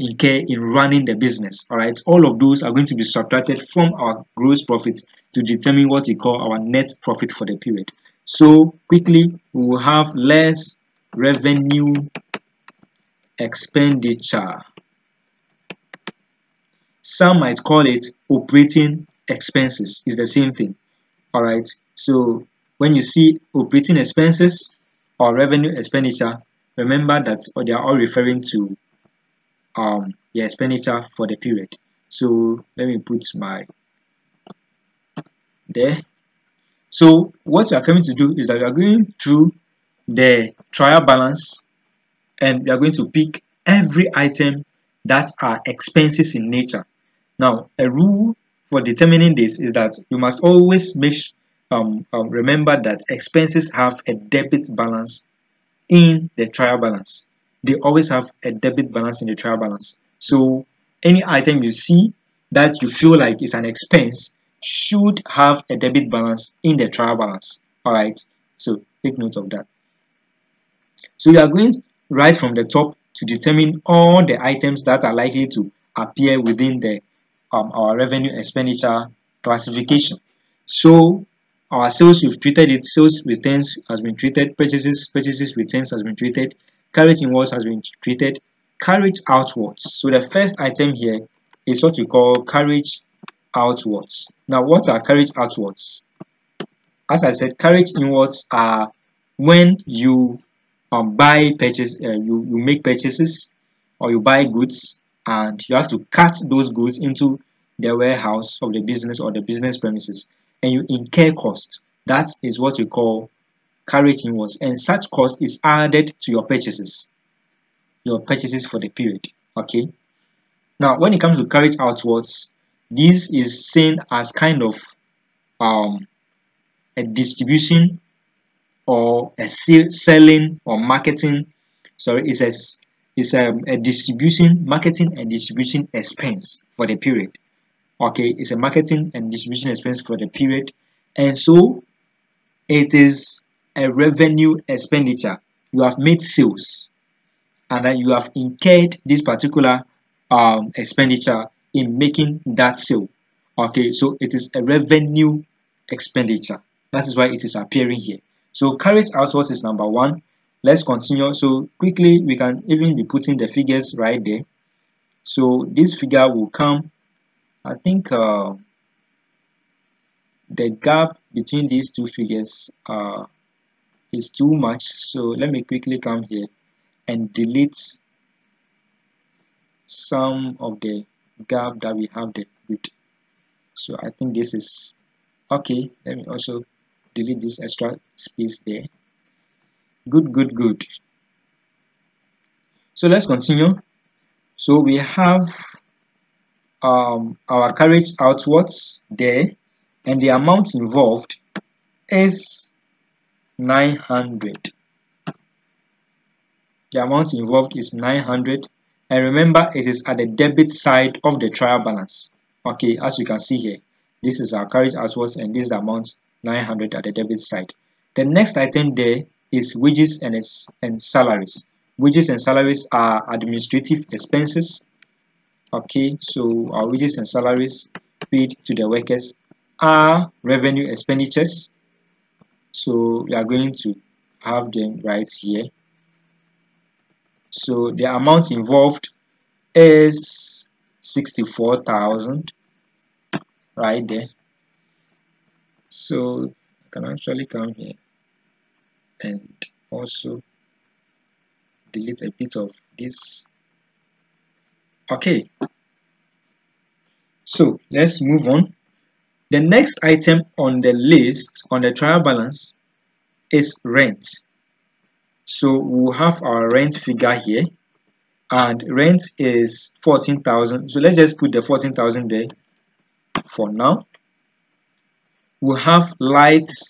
incur in running the business. All right, all of those are going to be subtracted from our gross profits to determine what we call our net profit for the period. So quickly, we will have less revenue expenditure. Some might call it operating expenses. It's the same thing. All right. So when you see operating expenses or revenue expenditure, remember that they are all referring to the expenditure for the period. So let me put my there. So what we are going to do is that we are going through the trial balance, and we are going to pick every item that are expenses in nature. Now, a rule for determining this is that you must always make remember that expenses have a debit balance in the trial balance. They always have a debit balance in the trial balance. So any item you see that you feel like is an expense should have a debit balance in the trial balance. All right, so take note of that. So we are going right from the top to determine all the items that are likely to appear within the our revenue expenditure classification. So our sales, we've treated it, sales returns has been treated, purchases returns has been treated, carriage inwards has been treated, carriage outwards. So the first item here is what we call carriage outwards. Now what are carriage outwards? As I said, carriage inwards are when you you make purchases or you buy goods, and you have to cut those goods into the warehouse of the business or the business premises, and you incur cost. That is what we call carriage inwards, and such cost is added to your purchases for the period. Okay, now when it comes to carriage outwards, this is seen as kind of a distribution or a selling or marketing, sorry, it's a distribution, marketing and distribution expense for the period. Okay, it's a marketing and distribution expense for the period, and so it is a revenue expenditure. You have made sales, and then you have incurred this particular expenditure in making that sale. Okay, so it is a revenue expenditure. That is why it is appearing here. So carriage outwards is number one. Let's continue. So quickly, we can even be putting the figures right there. So this figure will come, I think the gap between these two figures is too much. So let me quickly come here and delete some of the gap that we have there. Good. So I think this is okay. Let me also delete this extra space there. Good. So let's continue. So we have our carriage outwards there, and the amount involved is 900. The amount involved is 900, and remember it is at the debit side of the trial balance. Okay, as you can see here, this is our carriage outwards and this is the amount 900 at the debit side. The next item there is wages and salaries. Wages and salaries are administrative expenses. Okay, so our wages and salaries paid to the workers are revenue expenditures. So we are going to have them right here. So the amount involved is 64,000 right there. So I can actually come here and also delete a bit of this. Okay, so let's move on. The next item on the list on the trial balance is rent. So we'll have our rent figure here, and rent is 14,000. So let's just put the 14,000 there for now. We'll have lighting.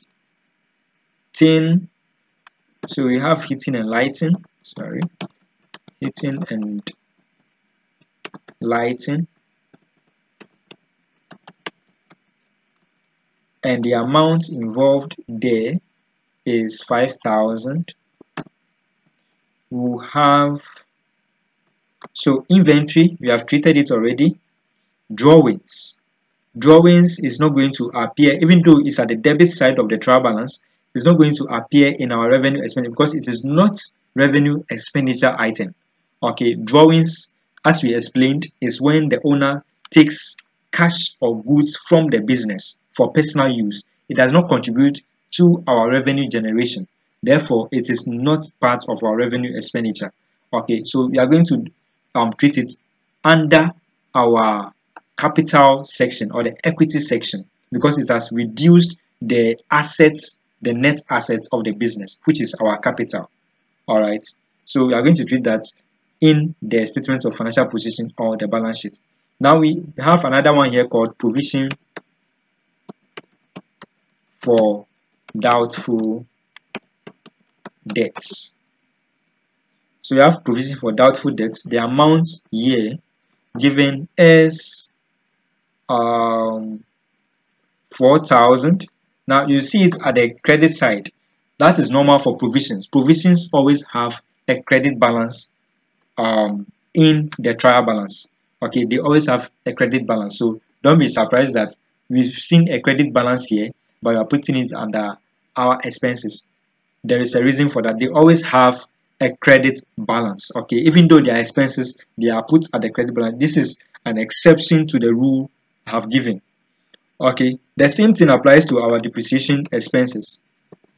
So we have heating and lighting. Sorry, heating and lighting, and the amount involved there is 5,000. We'll have, so inventory, we have treated it already. Drawings, drawings is not going to appear, even though it's at the debit side of the trial balance, it's not going to appear in our revenue expenditure because it is not revenue expenditure item. Okay, drawings, as we explained, is when the owner takes cash or goods from the business for personal use. It does not contribute to our revenue generation. Therefore, it is not part of our revenue expenditure. Okay, so we are going to treat it under our capital section or the equity section because it has reduced the assets, the net assets of the business, which is our capital. All right, so we are going to treat that in the statement of financial position or the balance sheet. Now we have another one here called provision for doubtful debts. So we have provision for doubtful debts. The amount here given is 4,000. Now you see it at the credit side. That is normal for provisions. Provisions always have a credit balance in the trial balance. Okay, they always have a credit balance, so don't be surprised that we've seen a credit balance here, but we're putting it under our expenses. There is a reason for that. They always have a credit balance. Okay, even though their expenses, they are put at the credit balance. This is an exception to the rule I have given. Okay, the same thing applies to our depreciation expenses.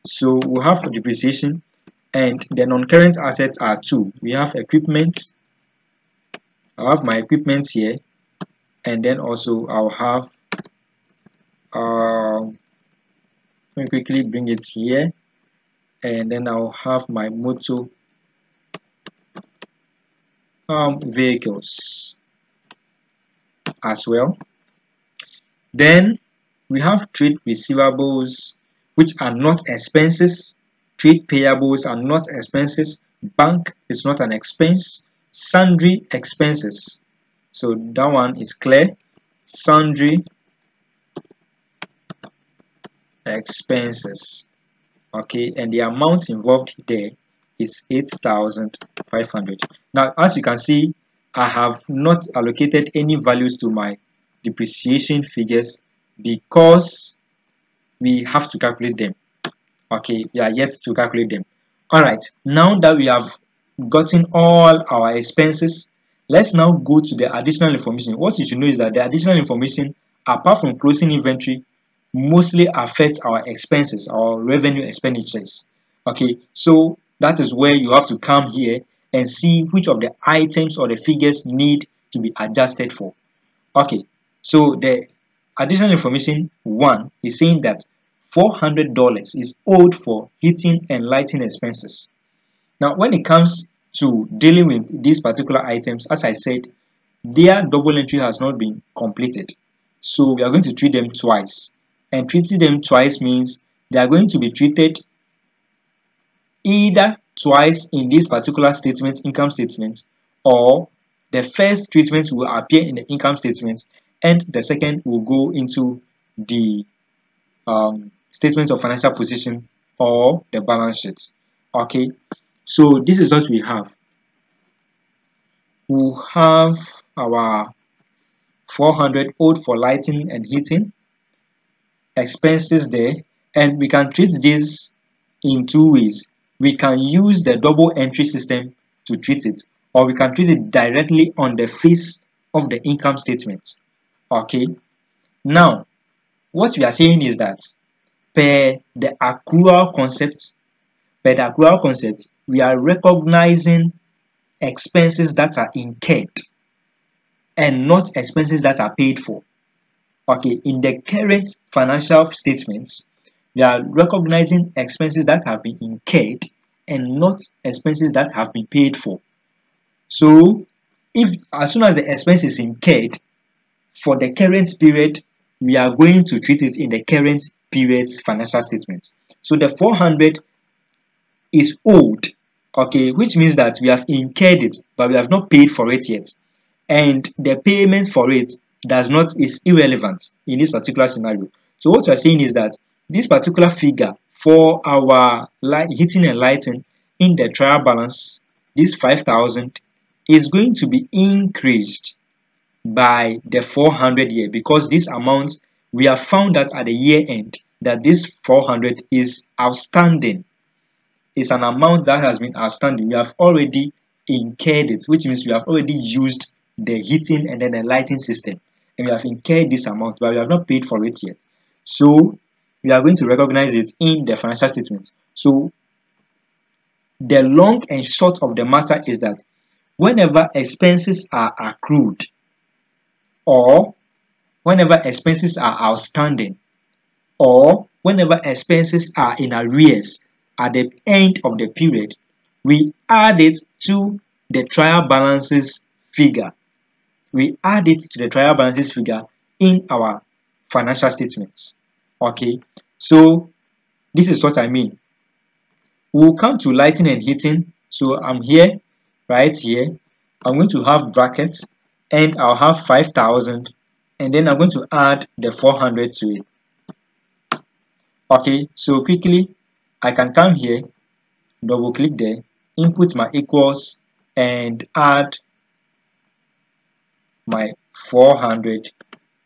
So we have depreciation, and the non-current assets are two. We have equipment. I have my equipment here, and then also I'll have let me quickly bring it here, and then I'll have my motor vehicles as well. Then we have trade receivables, which are not expenses. Trade payables are not expenses. Bank is not an expense. Sundry expenses, so that one is clear. Sundry expenses. Okay, and the amount involved there is 8,500. Now, as you can see, I have not allocated any values to my depreciation figures because we have to calculate them. Okay, we are yet to calculate them. All right, now that we have gotten all our expenses, let's now go to the additional information. What you should know is that the additional information, apart from closing inventory, mostly affects our expenses, our revenue expenditures. Okay, so that is where you have to come here and see which of the items or the figures need to be adjusted for. Okay, so the additional information one is saying that $400 is owed for heating and lighting expenses. Now, when it comes to dealing with these particular items, as I said, their double entry has not been completed. So we are going to treat them twice. And treating them twice means they are going to be treated either twice in this particular statement, income statement, or the first treatment will appear in the income statement and the second will go into the statement of financial position or the balance sheet. Okay, so this is what we have. We have our 400 owed for lighting and heating expenses there, and we can treat this in two ways. We can use the double entry system to treat it, or we can treat it directly on the face of the income statement. Okay, now what we are saying is that per the accrual concept, we are recognizing expenses that are incurred and not expenses that are paid for. Okay, in the current financial statements, we are recognizing expenses that have been incurred and not expenses that have been paid for. So, as soon as the expense is incurred for the current period, we are going to treat it in the current period's financial statements. So, the 400 is owed, okay, which means that we have incurred it, but we have not paid for it yet. And the payment for it is irrelevant in this particular scenario. So, what we are saying is that this particular figure for our heating and lighting in the trial balance, this 5,000, is going to be increased by the 400 here, because this amount, we have found out at the year end that this 400 is outstanding. It's an amount that has been outstanding. We have already incurred it, which means we have already used the heating and then the lighting system, and we have incurred this amount, but we have not paid for it yet. So we are going to recognize it in the financial statement. So the long and short of the matter is that whenever expenses are accrued or whenever expenses are outstanding or whenever expenses are in arrears at the end of the period, we add it to the trial balances figure. We add it to the trial balances figure in our financial statements. Okay, so this is what I mean. We'll come to lighting and heating. So I'm here, right here. I'm going to have brackets and I'll have 5,000 and then I'm going to add the 400 to it. Okay, so quickly I can come here, double click there, input my equals and add my 400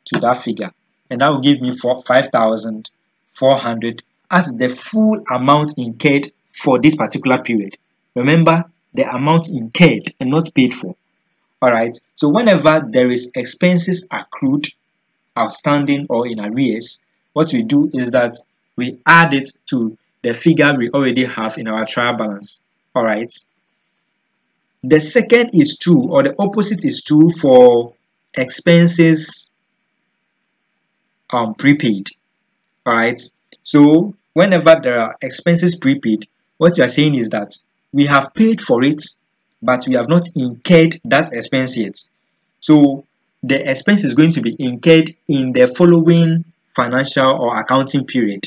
to that figure. And that will give me 5,400 as the full amount incurred for this particular period. Remember, the amount incurred and not paid for. Alright, so whenever there is expenses accrued, outstanding or in arrears, what we do is that we add it to the figure we already have in our trial balance. Alright, the second is true, or the opposite is true for expenses prepaid. All right, so whenever there are expenses prepaid, what you are saying is that we have paid for it, but we have not incurred that expense yet. So the expense is going to be incurred in the following financial or accounting period.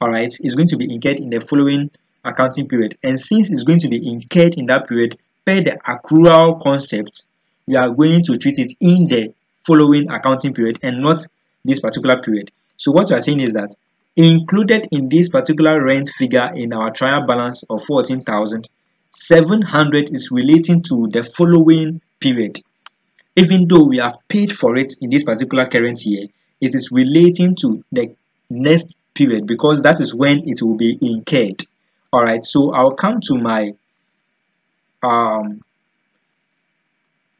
All right, it's going to be incurred in the following accounting period, and since it's going to be incurred in that period, per the accrual concept, we are going to treat it in the following accounting period and not this particular period. So what you are saying is that included in this particular rent figure in our trial balance of 14,700 is relating to the following period. Even though we have paid for it in this particular current year, it is relating to the next period because that is when it will be incurred. All right, so I'll come to my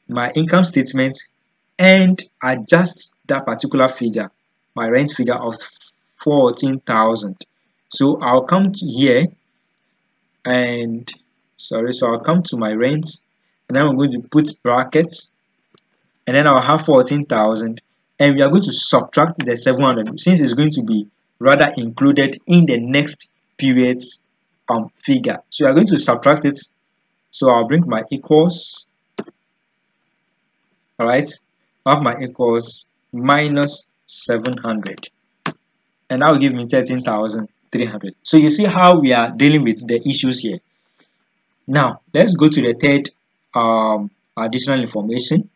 my income statement and adjust that particular figure, my rent figure of 14,000. So I'll come to here and so I'll come to my rent and then I'm going to put brackets and then I'll have 14,000 and we are going to subtract the 700 since it's going to be rather included in the next period's figure. So we are going to subtract it. So I'll bring my equals. all right, alpha equals minus 700, and that will give me 13,300. So you see how we are dealing with the issues here. Now let's go to the third additional information.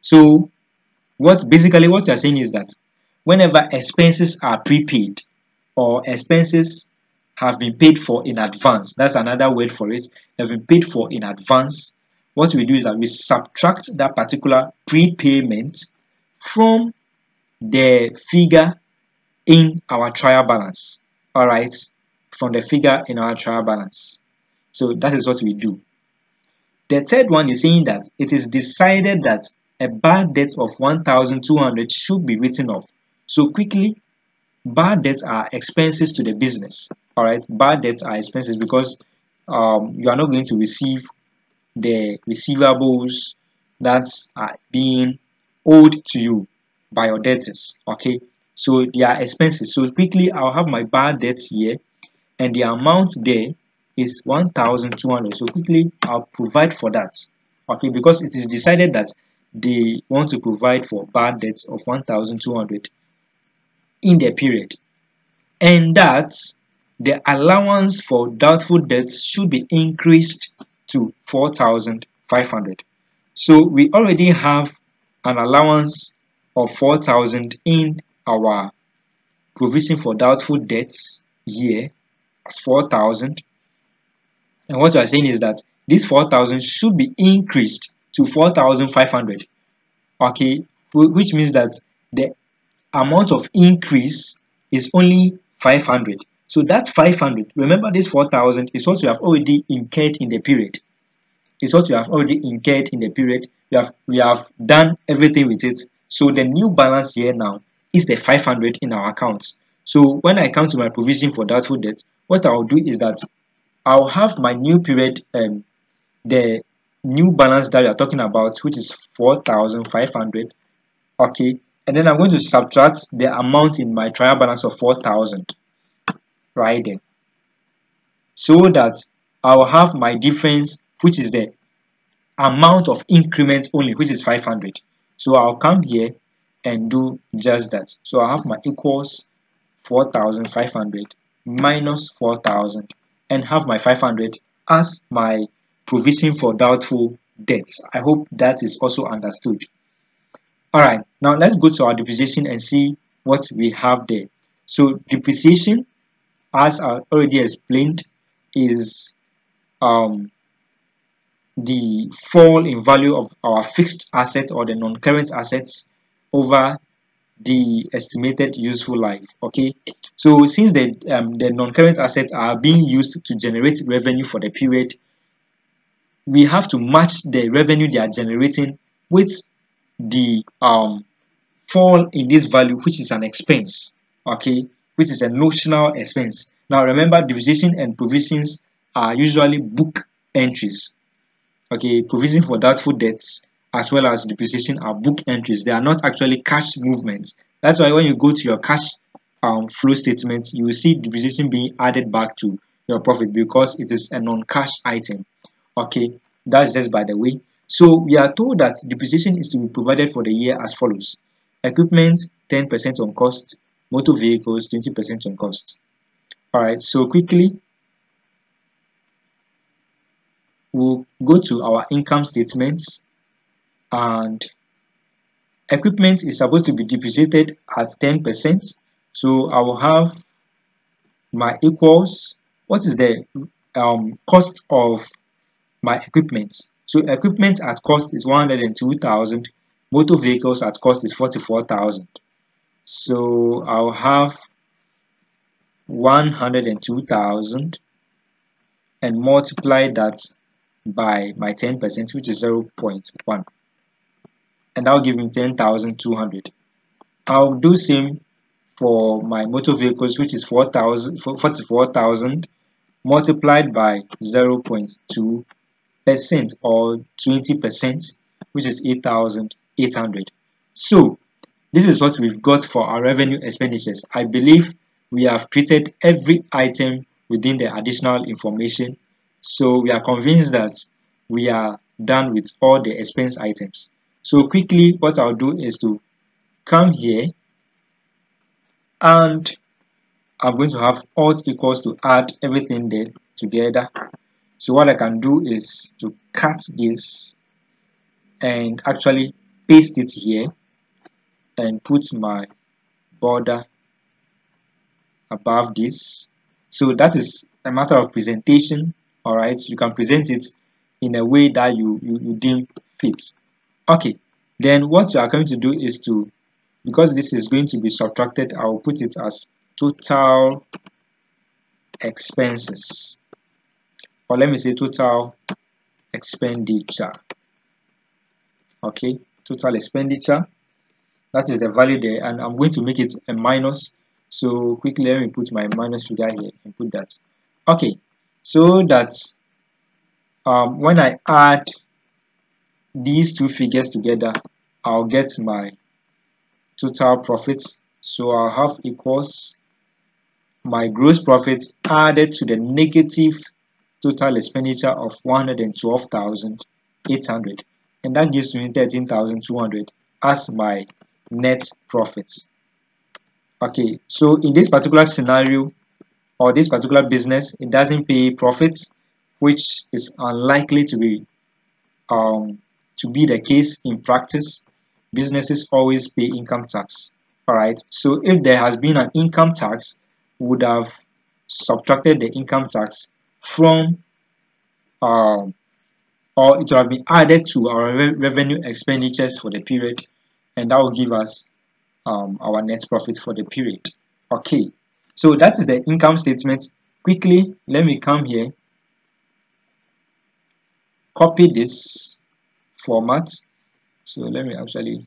So what you're saying is that whenever expenses are prepaid or expenses have been paid for in advance, that's another word for it, have been paid for in advance, what we do is that we subtract that particular prepayment from the figure in our trial balance. All right, from the figure in our trial balance. So that is what we do. The third one is saying that it is decided that a bad debt of 1,200 should be written off. So quickly, bad debts are expenses to the business. All right, bad debts are expenses because you are not going to receive the receivables that are being owed to you by your debtors. Okay, so they are expenses. So quickly, I'll have my bad debts here, and the amount there is 1,200. So quickly, I'll provide for that. Okay, because it is decided that they want to provide for bad debts of 1,200 in their period, and that the allowance for doubtful debts should be increased to 4,500. So we already have an allowance of 4,000 in our provision for doubtful debts here as 4,000, and what we are saying is that this 4,000 should be increased to 4,500. Okay, which means that the amount of increase is only 500. So that 500, remember, this 4,000 is what you have already incurred in the period. It's what you have already incurred in the period. We have done everything with it. So the new balance here now is the 500 in our accounts. So when I come to my provision for doubtful debt, what I'll do is that I'll have my new period, the new balance that we are talking about, which is 4,500. Okay, and then I'm going to subtract the amount in my trial balance of 4,000 right there, so that I'll have my difference, which is the amount of increment only, which is 500. So I'll come here and do just that. So I have my equals 4,500 minus 4,000, and have my 500 as my provision for doubtful debts. I hope that is also understood. All right, now let's go to our depreciation and see what we have there. So depreciation, as I already explained, is the fall in value of our fixed assets or the non-current assets over the estimated useful life. Okay, so since the non-current assets are being used to generate revenue for the period, we have to match the revenue they are generating with the fall in this value, which is an expense. Okay, which is a notional expense. Now remember, depreciation and provisions are usually book entries. Okay, provision for doubtful debts as well as depreciation are book entries. They are not actually cash movements. That's why when you go to your cash flow statement, you will see depreciation being added back to your profit because it is a non-cash item. Okay, that's just by the way. So we are told that depreciation is to be provided for the year as follows: equipment 10% on cost, motor vehicles 20% on cost. All right, so quickly we'll go to our income statement, and equipment is supposed to be depreciated at 10%. So I will have my equals, what is the cost of my equipment? So equipment at cost is 102,000. Motor vehicles at cost is 44,000. So I'll have 102,000 and multiply that by my 10%, which is 0.1, and that'll give me 10,200. I'll do same for my motor vehicles, which is 44,000 multiplied by 0.2. Or 20%, which is 8,800. So this is what we've got for our revenue expenditures. I believe we have treated every item within the additional information, so we are convinced that we are done with all the expense items. So quickly, what I'll do is to come here, and I'm going to have alt equals to add everything there together. So what I can do is to cut this and actually paste it here and put my border above this. So that is a matter of presentation. All right, you can present it in a way that you deem fit. Okay, then what you are going to do is to, because this is going to be subtracted, I will put it as total expenses, or let me say total expenditure. Okay, total expenditure, that is the value there, and I'm going to make it a minus. So quickly, let me put my minus figure here and put that. Okay, so that when I add these two figures together, I'll get my total profit. So I'll have equals my gross profit added to the negative total expenditure of 112,800, and that gives me 13,200 as my net profit. Okay, so in this particular scenario or this particular business, it doesn't pay profits, which is unlikely to be the case in practice. Businesses always pay income tax. All right, so if there has been an income tax, we would have subtracted the income tax from or it would have been added to our revenue expenditures for the period, and that will give us our net profit for the period. Okay, so that is the income statement. Quickly, let me come here, copy this format. So let me actually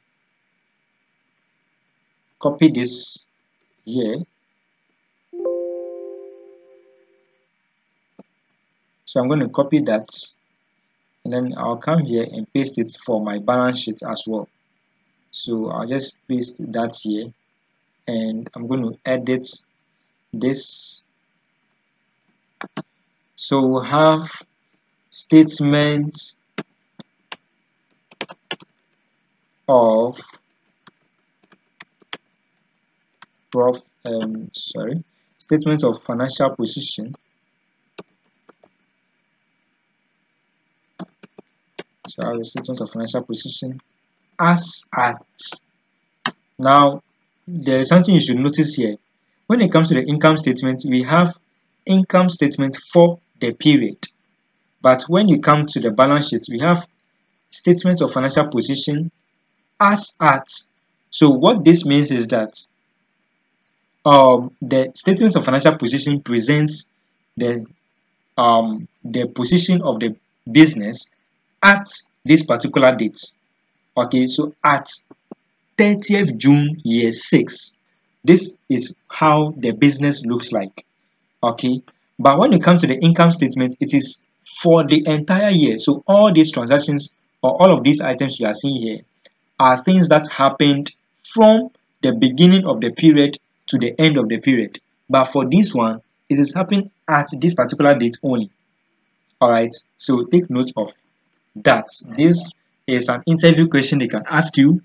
copy this here. So I'm going to copy that, and then I'll come here and paste it for my balance sheet as well. So I'll just paste that here, and I'm going to edit this. So we'll have statement of statement of financial position. So our statement of financial position as at. Now there is something you should notice here. When it comes to the income statement, we have income statement for the period, but when you come to the balance sheet, we have statement of financial position as at. So what this means is that the statement of financial position presents the position of the business at this particular date. Okay, so at 30th June year 6, this is how the business looks like. Okay, but when it comes to the income statement, it is for the entire year. So all these transactions or all of these items you are seeing here are things that happened from the beginning of the period to the end of the period. But for this one, it is happening at this particular date only. All right, so take note of that. This is an interview question they can ask you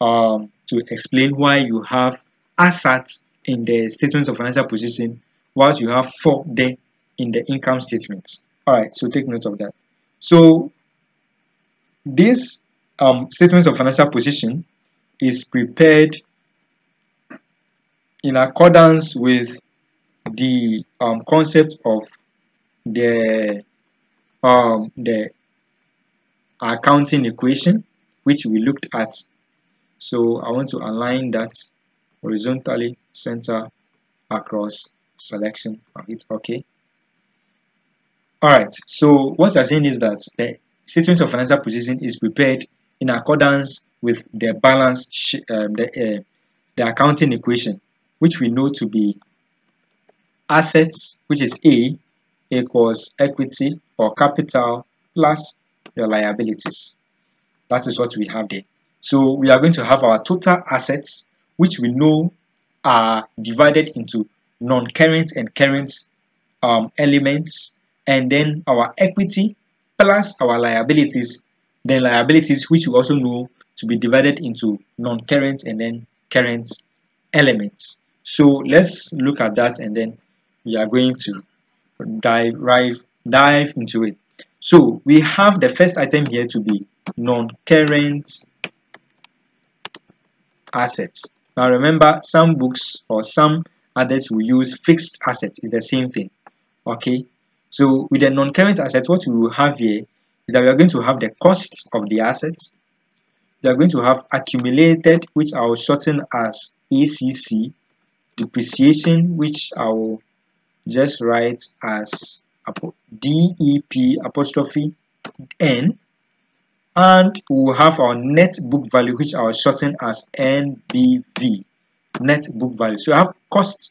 to explain why you have assets in the statement of financial position whilst you have for the in the income statement. All right, so take note of that. So this statement of financial position is prepared in accordance with the concept of the accounting equation, which we looked at. So I want to align that horizontally, center across selection. I'll hit OK. All right, so what I'm saying is that the statement of financial position is prepared in accordance with the balance, the accounting equation, which we know to be assets, which is A, equals equity or capital plus your liabilities. That is what we have there. So we are going to have our total assets, which we know are divided into non-current and current elements, and then our equity plus our liabilities, then liabilities which we also know to be divided into non-current and then current elements. So let's look at that, and then we are going to dive into it. So we have the first item here to be non-current assets. Now remember, some books or some others will use fixed assets. It's the same thing. Okay, so with the non-current assets, what we will have here is that we are going to have the costs of the assets. We are going to have accumulated, which I will shorten as ACC, depreciation, which I will just write as DEP_N, and we'll have our net book value, which I will shorten as NBV, net book value. So I have cost,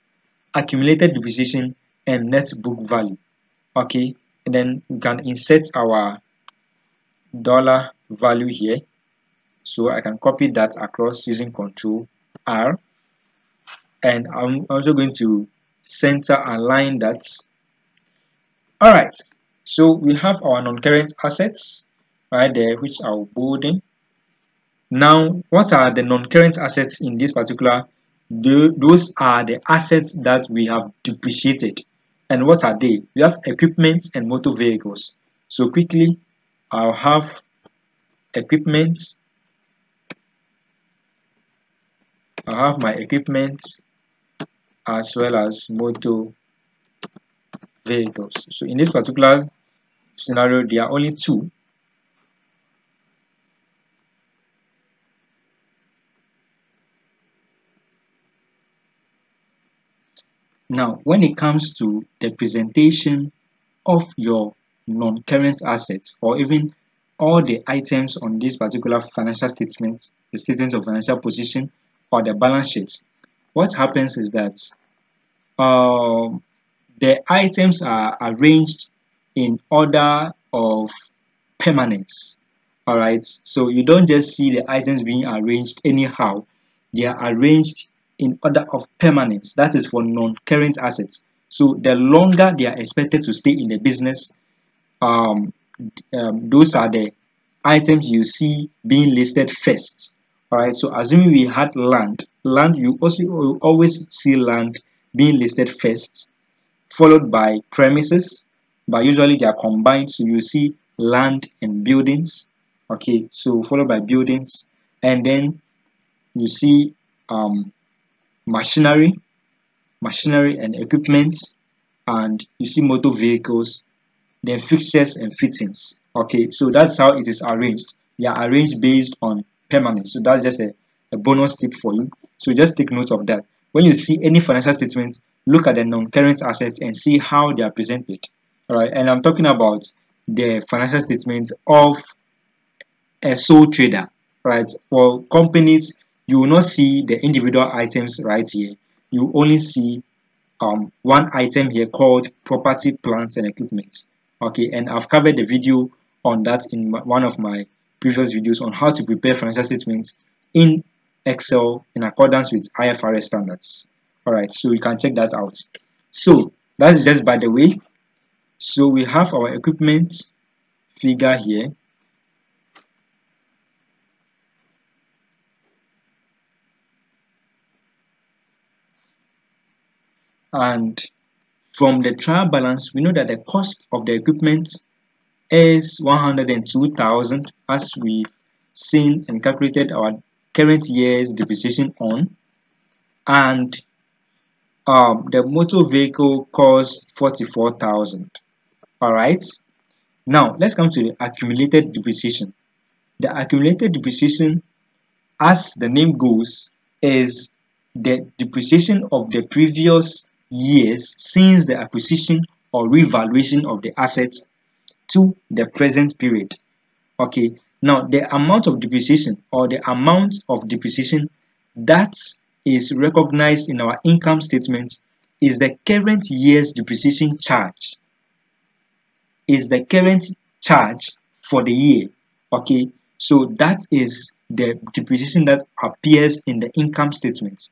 accumulated depreciation, and net book value. Okay, and then we can insert our dollar value here. So I can copy that across using Control R, and I'm also going to center align that. All right, so we have our non-current assets right there, which I will bold in. Now, what are the non-current assets in this particular? Those are the assets that we have depreciated. And what are they? We have equipment and motor vehicles. So quickly, I'll have equipment. I have my equipment as well as motor vehicles. So in this particular scenario, there are only two. Now, when it comes to the presentation of your non-current assets, or even all the items on this particular financial statement, the statement of financial position or the balance sheet, what happens is that the items are arranged in order of permanence. All right, so you don't just see the items being arranged anyhow. They are arranged in order of permanence. That is for non-current assets. So the longer they are expected to stay in the business, those are the items you see being listed first. All right, so assuming we had land, you also always see land being listed first, followed by premises, but usually they are combined. So you see land and buildings, okay, so followed by buildings, and then you see machinery and equipment, and you see motor vehicles, then fixtures and fittings. Okay, so that's how it is arranged. They are arranged based on permanence. So that's just a bonus tip for you. So just take note of that. When you see any financial statement, look at the non-current assets and see how they are presented. All right, and I'm talking about the financial statement of a sole trader, right? For companies, you will not see the individual items right here. You only see one item here called property, plants, and equipment. Okay, and I've covered the video on that in one of my previous videos on how to prepare financial statements in Excel in accordance with IFRS standards. All right, so you can check that out. So that's just by the way. So we have our equipment figure here. And from the trial balance, we know that the cost of the equipment is 102,000, as we've seen and calculated our current year's depreciation on. And the motor vehicle cost 44,000. All right. Now let's come to the accumulated depreciation. The accumulated depreciation, as the name goes, is the depreciation of the previous years since the acquisition or revaluation of the assets to the present period. Okay, now the amount of depreciation, or the amount of depreciation that is recognized in our income statement, is the current year's depreciation charge. Is the current charge for the year. Okay, so that is the depreciation that appears in the income statement.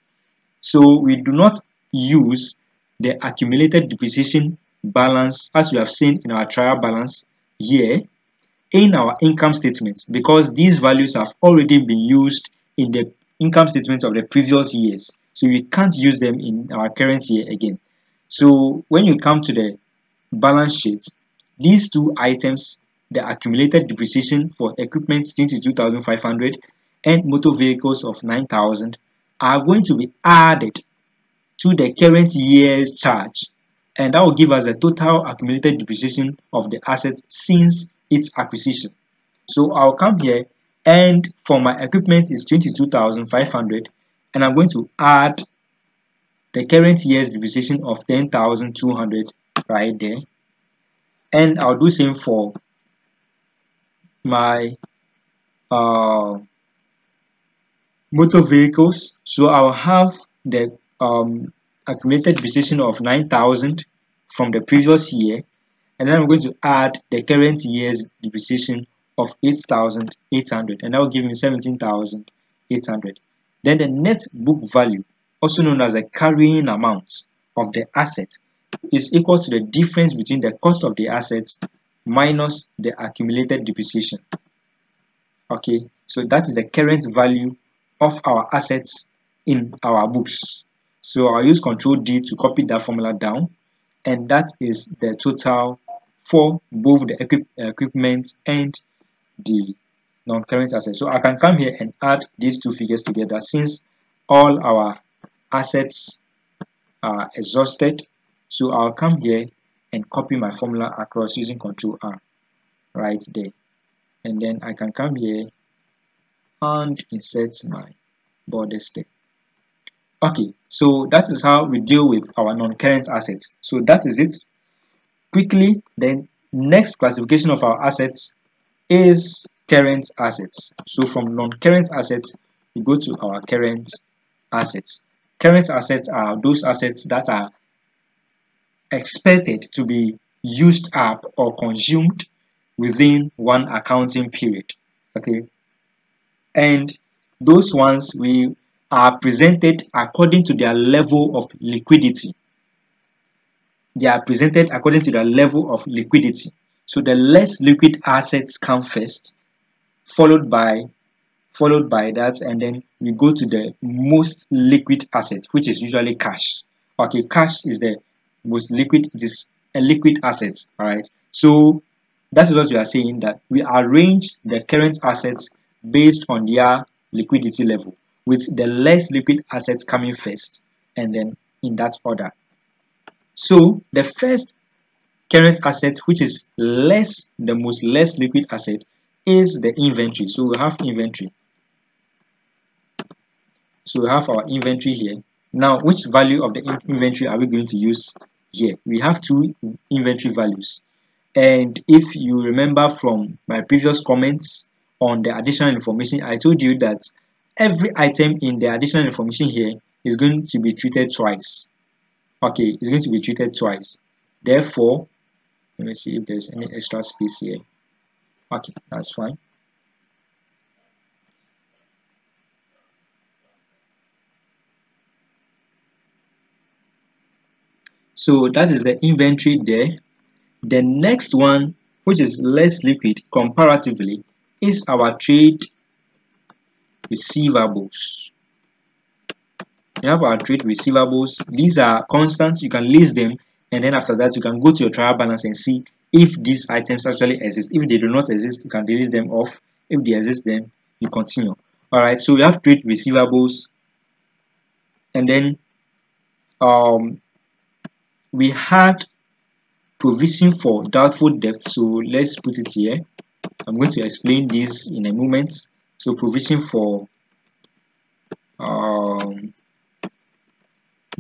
So we do not use the accumulated depreciation balance, as we have seen in our trial balance here, in our income statements because these values have already been used in the income statements of the previous years. So we can't use them in our current year again. So when you come to the balance sheet, these two items, the accumulated depreciation for equipment 22,500 and motor vehicles of 9,000, are going to be added to the current year's charge, and that will give us a total accumulated depreciation of the asset since its acquisition. So I'll come here, and for my equipment is 22,500, and I'm going to add the current year's depreciation of 10,200 right there, and I'll do same for my motor vehicles. So I'll have the accumulated depreciation of 9,000 from the previous year, and then I'm going to add the current year's depreciation of 8,800, and that will give me 17,800. Then the net book value, also known as the carrying amount of the asset, is equal to the difference between the cost of the assets minus the accumulated depreciation. Okay, so that is the current value of our assets in our books. So I'll use Ctrl D to copy that formula down, and that is the total for both the equipment and the non-current assets. So I can come here and add these two figures together since all our assets are exhausted. So I'll come here and copy my formula across using Ctrl R right there, and then I can come here and insert my borders there. Okay, so that is how we deal with our non-current assets. So that is it. Quickly, the next classification of our assets is current assets. So from non-current assets, we go to our current assets. Current assets are those assets that are expected to be used up or consumed within one accounting period. Okay, and those ones we are presented according to their level of liquidity. They are presented according to their level of liquidity. So the less liquid assets come first, followed by that, and then we go to the most liquid asset, which is usually cash. Okay, cash is the most liquid, it is a liquid asset. All right, so that is what we are saying, that we arrange the current assets based on their liquidity level, with the less liquid assets coming first, and then in that order. So the first current asset, which is the most less liquid asset, is the inventory. So we have inventory. So we have our inventory here. Now, which value of the inventory are we going to use here? We have two inventory values, and if you remember from my previous comments on the additional information, I told you that every item in the additional information here is going to be treated twice. Okay, it's going to be treated twice. Therefore, let me see if there's any extra space here. Okay, that's fine. So that is the inventory there. The next one, which is less liquid comparatively, is our trade receivables. You have our trade receivables. These are constants. You can list them, and then after that you can go to your trial balance and see if these items actually exist. If they do not exist, you can delete them off. If they exist, then you continue. All right, so we have trade receivables, and then we had provision for doubtful debt. So let's put it here. I'm going to explain this in a moment. So provision for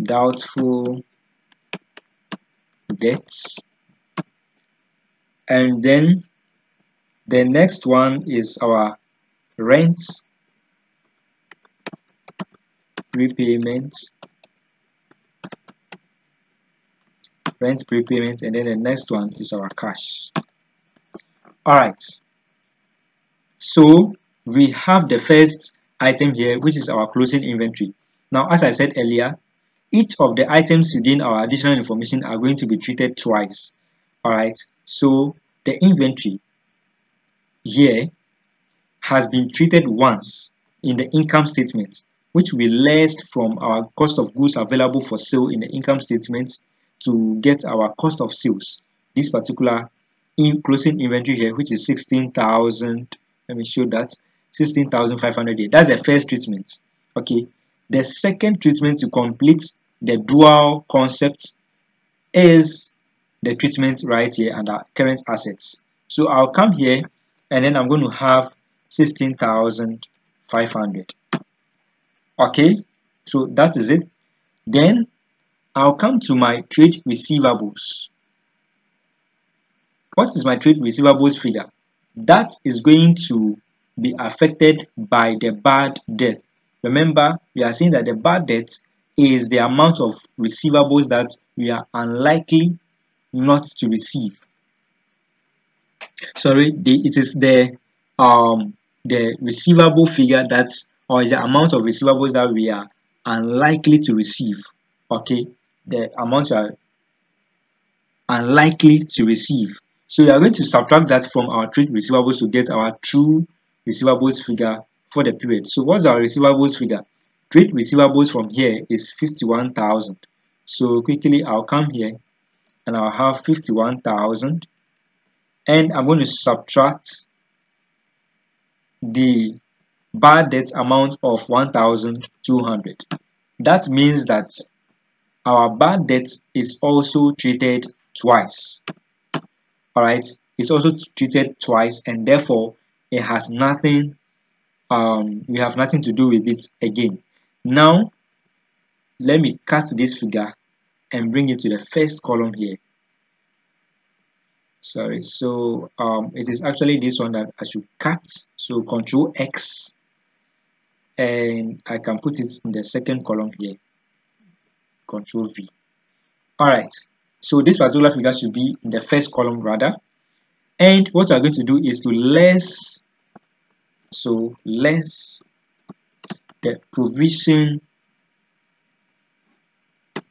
doubtful debts, and then the next one is our rent repayment, rent prepayment, and then the next one is our cash. All right, so we have the first item here, which is our closing inventory. Now, as I said earlier, each of the items within our additional information are going to be treated twice. All right, so the inventory, year has been treated once in the income statement, which we list from our cost of goods available for sale in the income statement to get our cost of sales. This particular closing inventory here, which is 16,000, let me show that, 16,500 here. That's the first treatment. Okay, the second treatment to complete the dual concept is the treatment right here under current assets. So I'll come here and then I'm going to have 16,500. Okay, so that is it. Then I'll come to my trade receivables. What is my trade receivables figure? That is going to be affected by the bad debt. Remember, we are saying that the bad debt is the amount of receivables that we are unlikely not to receive. Sorry, it is the receivable figure that's, or is the amount of receivables that we are unlikely to receive. Okay, the amount we are unlikely to receive. So we are going to subtract that from our trade receivables to get our true receivables figure for the period. So what's our receivables figure? Trade receivables from here is 51,000. So quickly I'll come here and I'll have 51,000, and I'm going to subtract the bad debt amount of 1,200. That means that our bad debt is also treated twice. All right, it's also treated twice, and therefore it has nothing, we have nothing to do with it again. Now let me cut this figure and bring it to the first column here. Sorry, so it is actually this one that I should cut. So Control X, and I can put it in the second column here. Control V. All right, so this particular figure should be in the first column rather. And what we're going to do is to less, so less the provision,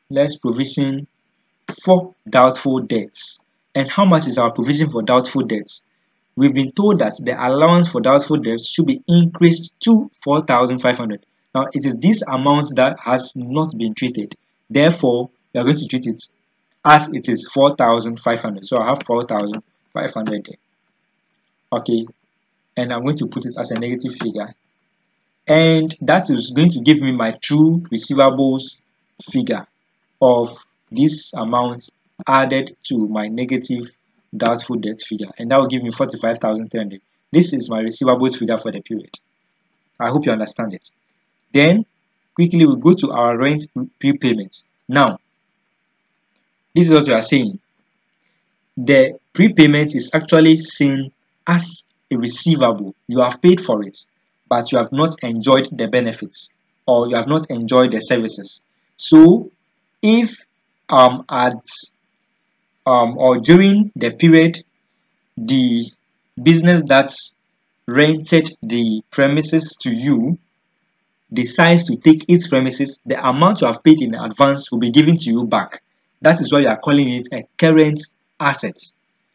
less provision for doubtful debts. And how much is our provision for doubtful debts? We've been told that the allowance for doubtful debts should be increased to 4,500. Now it is this amount that has not been treated. Therefore, we are going to treat it as it is 4,500. So I have 4,500 there. Okay, and I'm going to put it as a negative figure. And that is going to give me my true receivables figure of this amount added to my negative doubtful debt figure, and that will give me 45,300. This is my receivables figure for the period. I hope you understand it. Then quickly we go to our rent prepayment. Now this is what we are saying. The prepayment is actually seen as a receivable. You have paid for it, but you have not enjoyed the benefits, or you have not enjoyed the services. So if or during the period, the business that rented the premises to you decides to take its premises, the amount you have paid in advance will be given to you back. That is why we are calling it a current asset.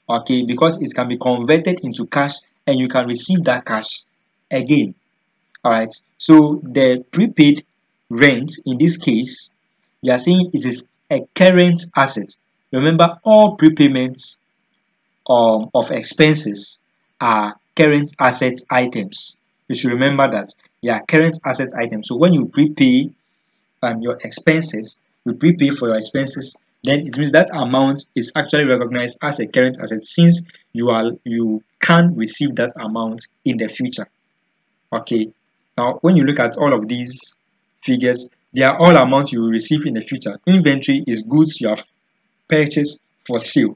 Okay, because it can be converted into cash and you can receive that cash again. All right, so the prepaid rent in this case, we are saying it is a current asset. Remember, all prepayments of expenses are current asset items. You should remember that they are current asset items. So when you prepay your expenses, you prepay for your expenses, then it means that amount is actually recognized as a current asset, since you can receive that amount in the future. Okay, now when you look at all of these figures, they are all amounts you will receive in the future. Inventory is goods you have purchased for sale.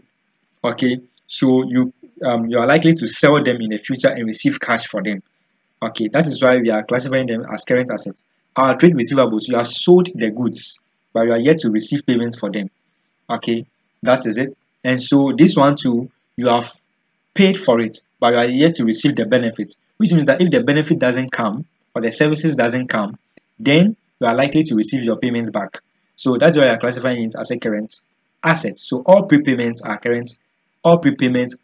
Okay, so you are likely to sell them in the future and receive cash for them. Okay, that is why we are classifying them as current assets. Our trade receivables, you have sold the goods, but you are yet to receive payments for them. Okay, that is it. And so this one too, you have paid for it, but you are yet to receive the benefits, which means that if the benefit doesn't come or the services doesn't come, then you are likely to receive your payments back. So that's why you are classifying it as a current asset. So all prepayments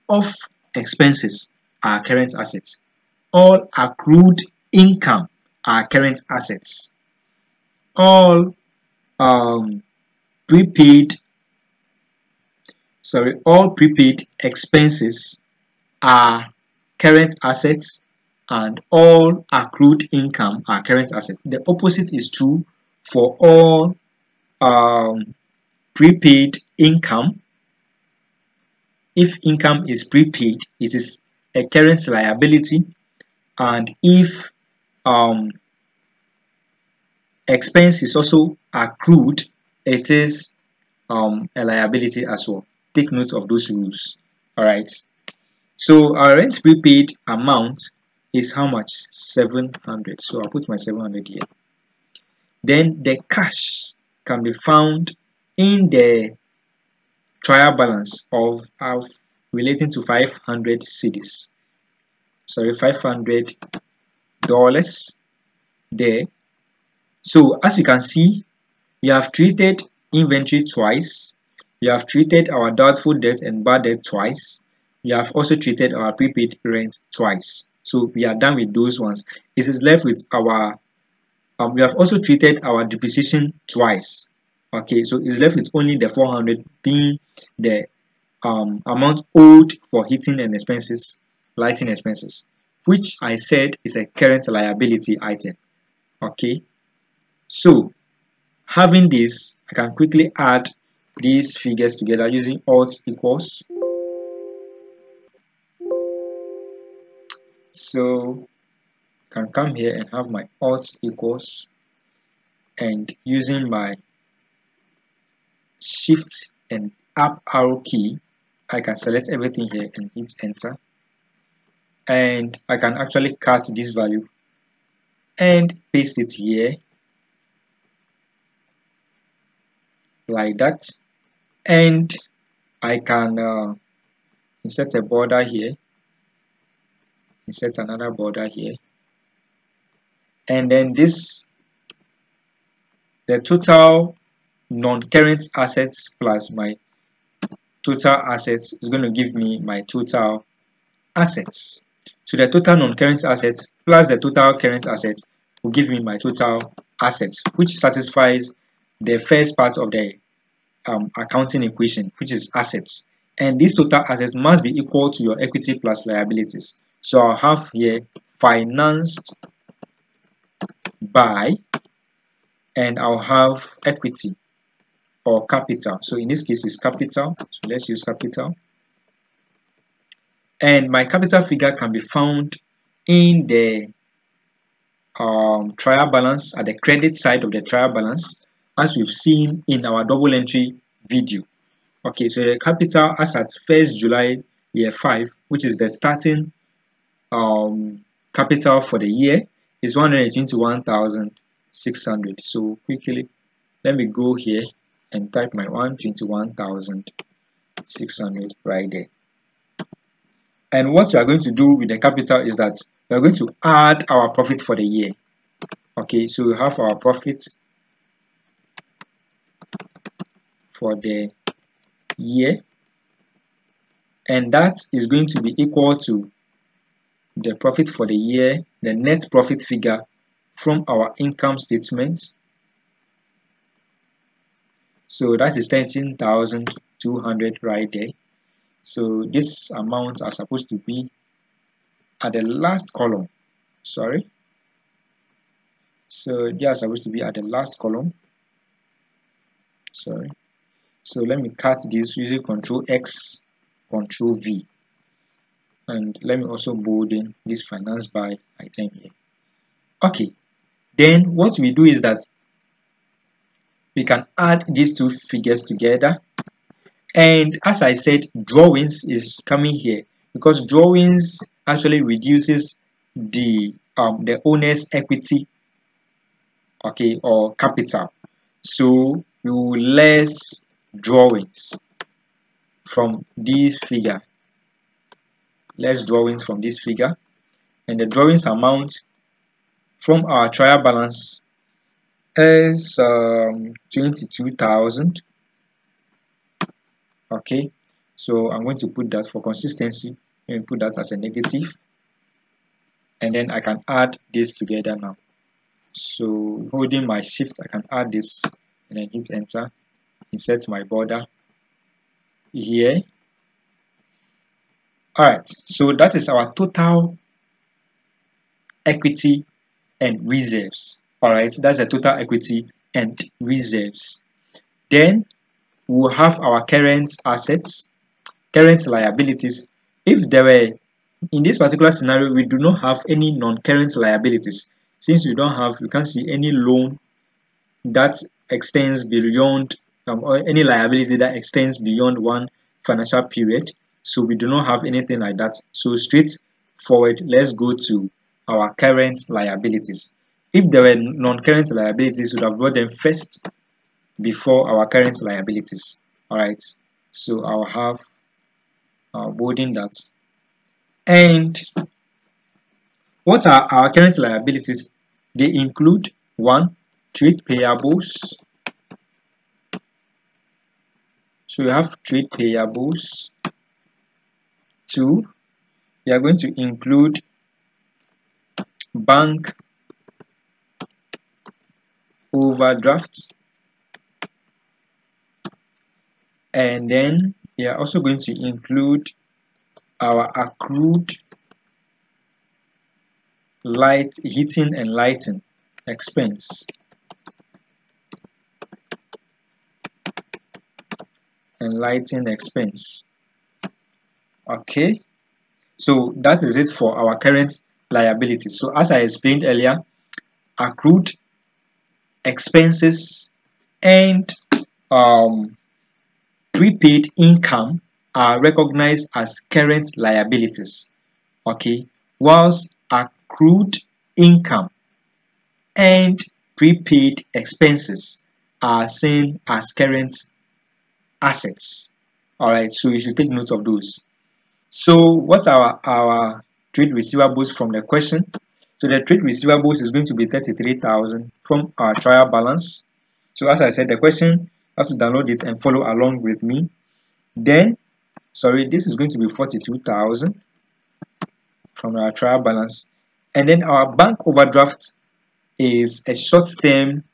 of expenses are current assets. All accrued income are current assets. All prepaid expenses are current assets, and all accrued income are current assets. The opposite is true for all prepaid income. If income is prepaid, it is a current liability, and if expense is also accrued, it is a liability as well. Take note of those rules. All right. So our rent prepaid amount is how much? 700. So I'll put my 700 here. Then the cash can be found in the trial balance of relating to 500 cedis. Sorry, $500 there. So as you can see, we have treated inventory twice. We have treated our doubtful debt and bad debt twice. We have also treated our prepaid rent twice. So we are done with those ones. It is left with our we have also treated our depreciation twice. Okay, so it's left with only the 400 being the amount owed for heating and expenses, lighting expenses, which I said is a current liability item. Okay, so having this, I can quickly add these figures together using alt equals. So I can come here and have my alt equals, and using my shift and up arrow key, I can select everything here and hit enter, and I can actually cut this value and paste it here like that, and I can insert a border here, insert another border here, and then this, the total non-current assets plus my total assets is going to give me my total assets. So the total non-current assets plus the total current assets will give me my total assets, which satisfies the first part of the accounting equation, which is assets. And these total assets must be equal to your equity plus liabilities. So I'll have here financed by, and I'll have equity or capital. So in this case it's capital, so let's use capital. And my capital figure can be found in the trial balance, at the credit side of the trial balance, as we've seen in our double entry video. Okay, so the capital as at 1st July year 5, which is the starting capital for the year, is 121,600. So quickly, let me go here and type my 121,600 right there. And what we are going to do with the capital is that we are going to add our profit for the year. Okay, so we have our profit for the year, and that is going to be equal to the profit for the year, the net profit figure from our income statement. So that is 13,200 right there. So this amount are supposed to be at the last column. Sorry. So they are supposed to be at the last column. Sorry. So let me cut this using Control X, Control V. And let me also bold in this finance by item here. Okay. Then what we do is that we can add these two figures together, and as I said, drawings is coming here because drawings actually reduces the owner's equity, okay, or capital. So we will less drawings from this figure, less drawings from this figure, and the drawings amount from our trial balance is 22,000. Okay, so I'm going to put that for consistency Let me put that as a negative, and then I can add this together now. So holding my shift, I can add this and then hit enter, insert my border here. Alright, so that is our total equity and reserves. Alright, that's the total equity and reserves. Then we'll have our current assets, current liabilities. If there were, in this particular scenario, we do not have any non-current liabilities. Since we don't have, we can't see any loan that extends beyond, or any liability that extends beyond one financial period. So we do not have anything like that. So straightforward, let's go to our current liabilities. If there were non-current liabilities, we would have brought them first before our current liabilities. All right, so I'll have bolding that. And what are our current liabilities? They include one, trade payables. So we have trade payables. Two, we are going to include bank overdraft, and then we are also going to include our accrued heating and lighting expense, Okay, so that is it for our current liabilities. So as I explained earlier, accrued expenses and prepaid income are recognized as current liabilities, okay, whilst accrued income and prepaid expenses are seen as current assets. All right, so you should take note of those. So what are our trade receivables from the question? So the trade receivables is going to be 33,000 from our trial balance. So as I said, the question, you have to download it and follow along with me. Then, sorry, this is going to be 42,000 from our trial balance. And then our bank overdraft is a short-term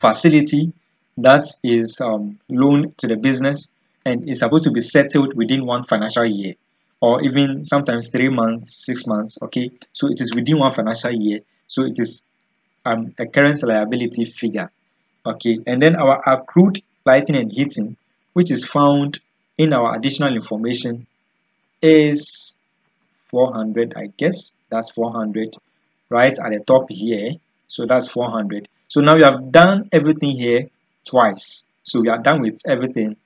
facility that is loaned to the business, and is supposed to be settled within one financial year, or even sometimes 3 months, 6 months, okay? So it is within one financial year, so it is a current liability figure, okay? And then our accrued lighting and heating, which is found in our additional information, is 400, I guess, that's 400, right at the top here, so that's 400. So now we have done everything here twice, so we are done with everything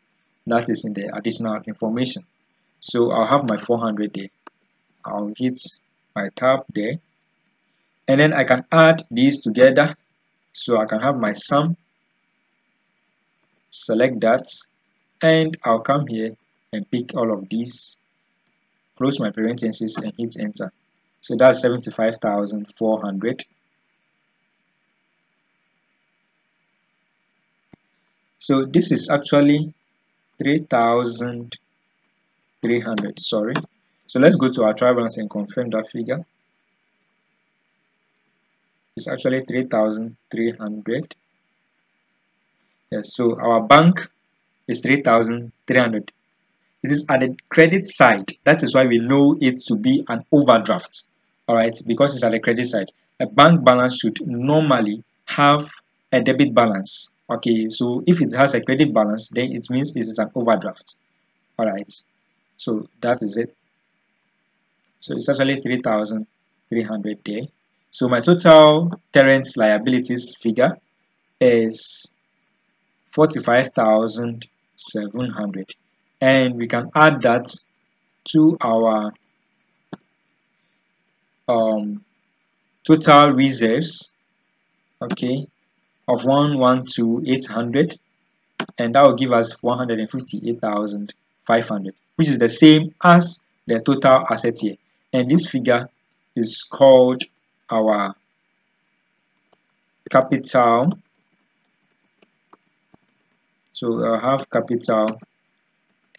that is in the additional information. So I'll have my 400 there. I'll hit my tab there, and then I can add these together. So I can have my sum, select that, and I'll come here and pick all of these, close my parentheses and hit enter. So that's 75,400. So this is actually 3,300, sorry. So let's go to our trial balance and confirm that figure. It's actually 3,300. Yes, so our bank is 3,300. It is at the credit side. That is why we know it to be an overdraft. All right, because it's at the credit side. A bank balance should normally have a debit balance. Okay, so if it has a credit balance, then it means it is an overdraft. All right, so that is it. So it's actually 3,300 there. So my total current liabilities figure is 45,700, and we can add that to our total reserves. Okay, of 112,800, and that will give us 158,500, which is the same as the total assets here. And this figure is called our capital. So I'll have capital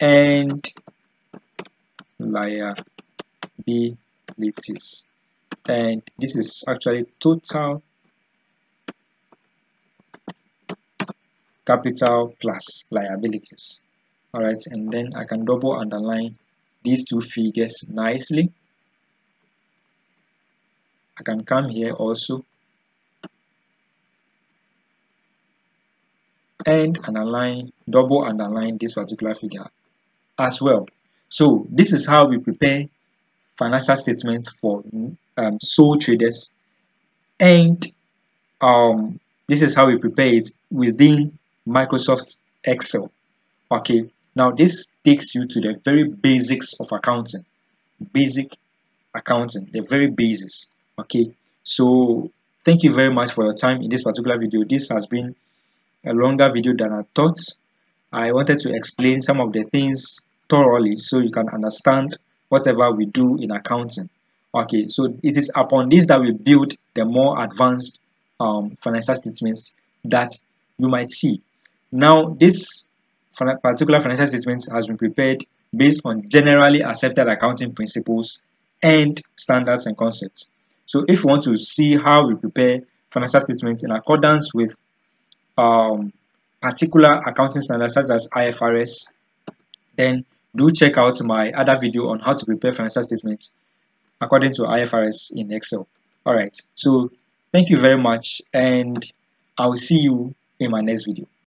and layer B ellipsis, and this is actually total capital plus liabilities. All right, and then I can double underline these two figures nicely. I can come here also and underline, double underline this particular figure as well. So this is how we prepare financial statements for sole traders, and this is how we prepare it within Microsoft Excel. Okay, now this takes you to the very basics of accounting, basic accounting, the very basis. Okay, so thank you very much for your time in this particular video. This has been a longer video than I thought. I wanted to explain some of the things thoroughly so you can understand whatever we do in accounting. Okay, so it is upon this that we build the more advanced financial statements that you might see. Now, this particular financial statement has been prepared based on generally accepted accounting principles and standards and concepts. So if you want to see how we prepare financial statements in accordance with particular accounting standards such as IFRS, then do check out my other video on how to prepare financial statements according to IFRS in Excel. All right, so thank you very much, and I'll see you in my next video.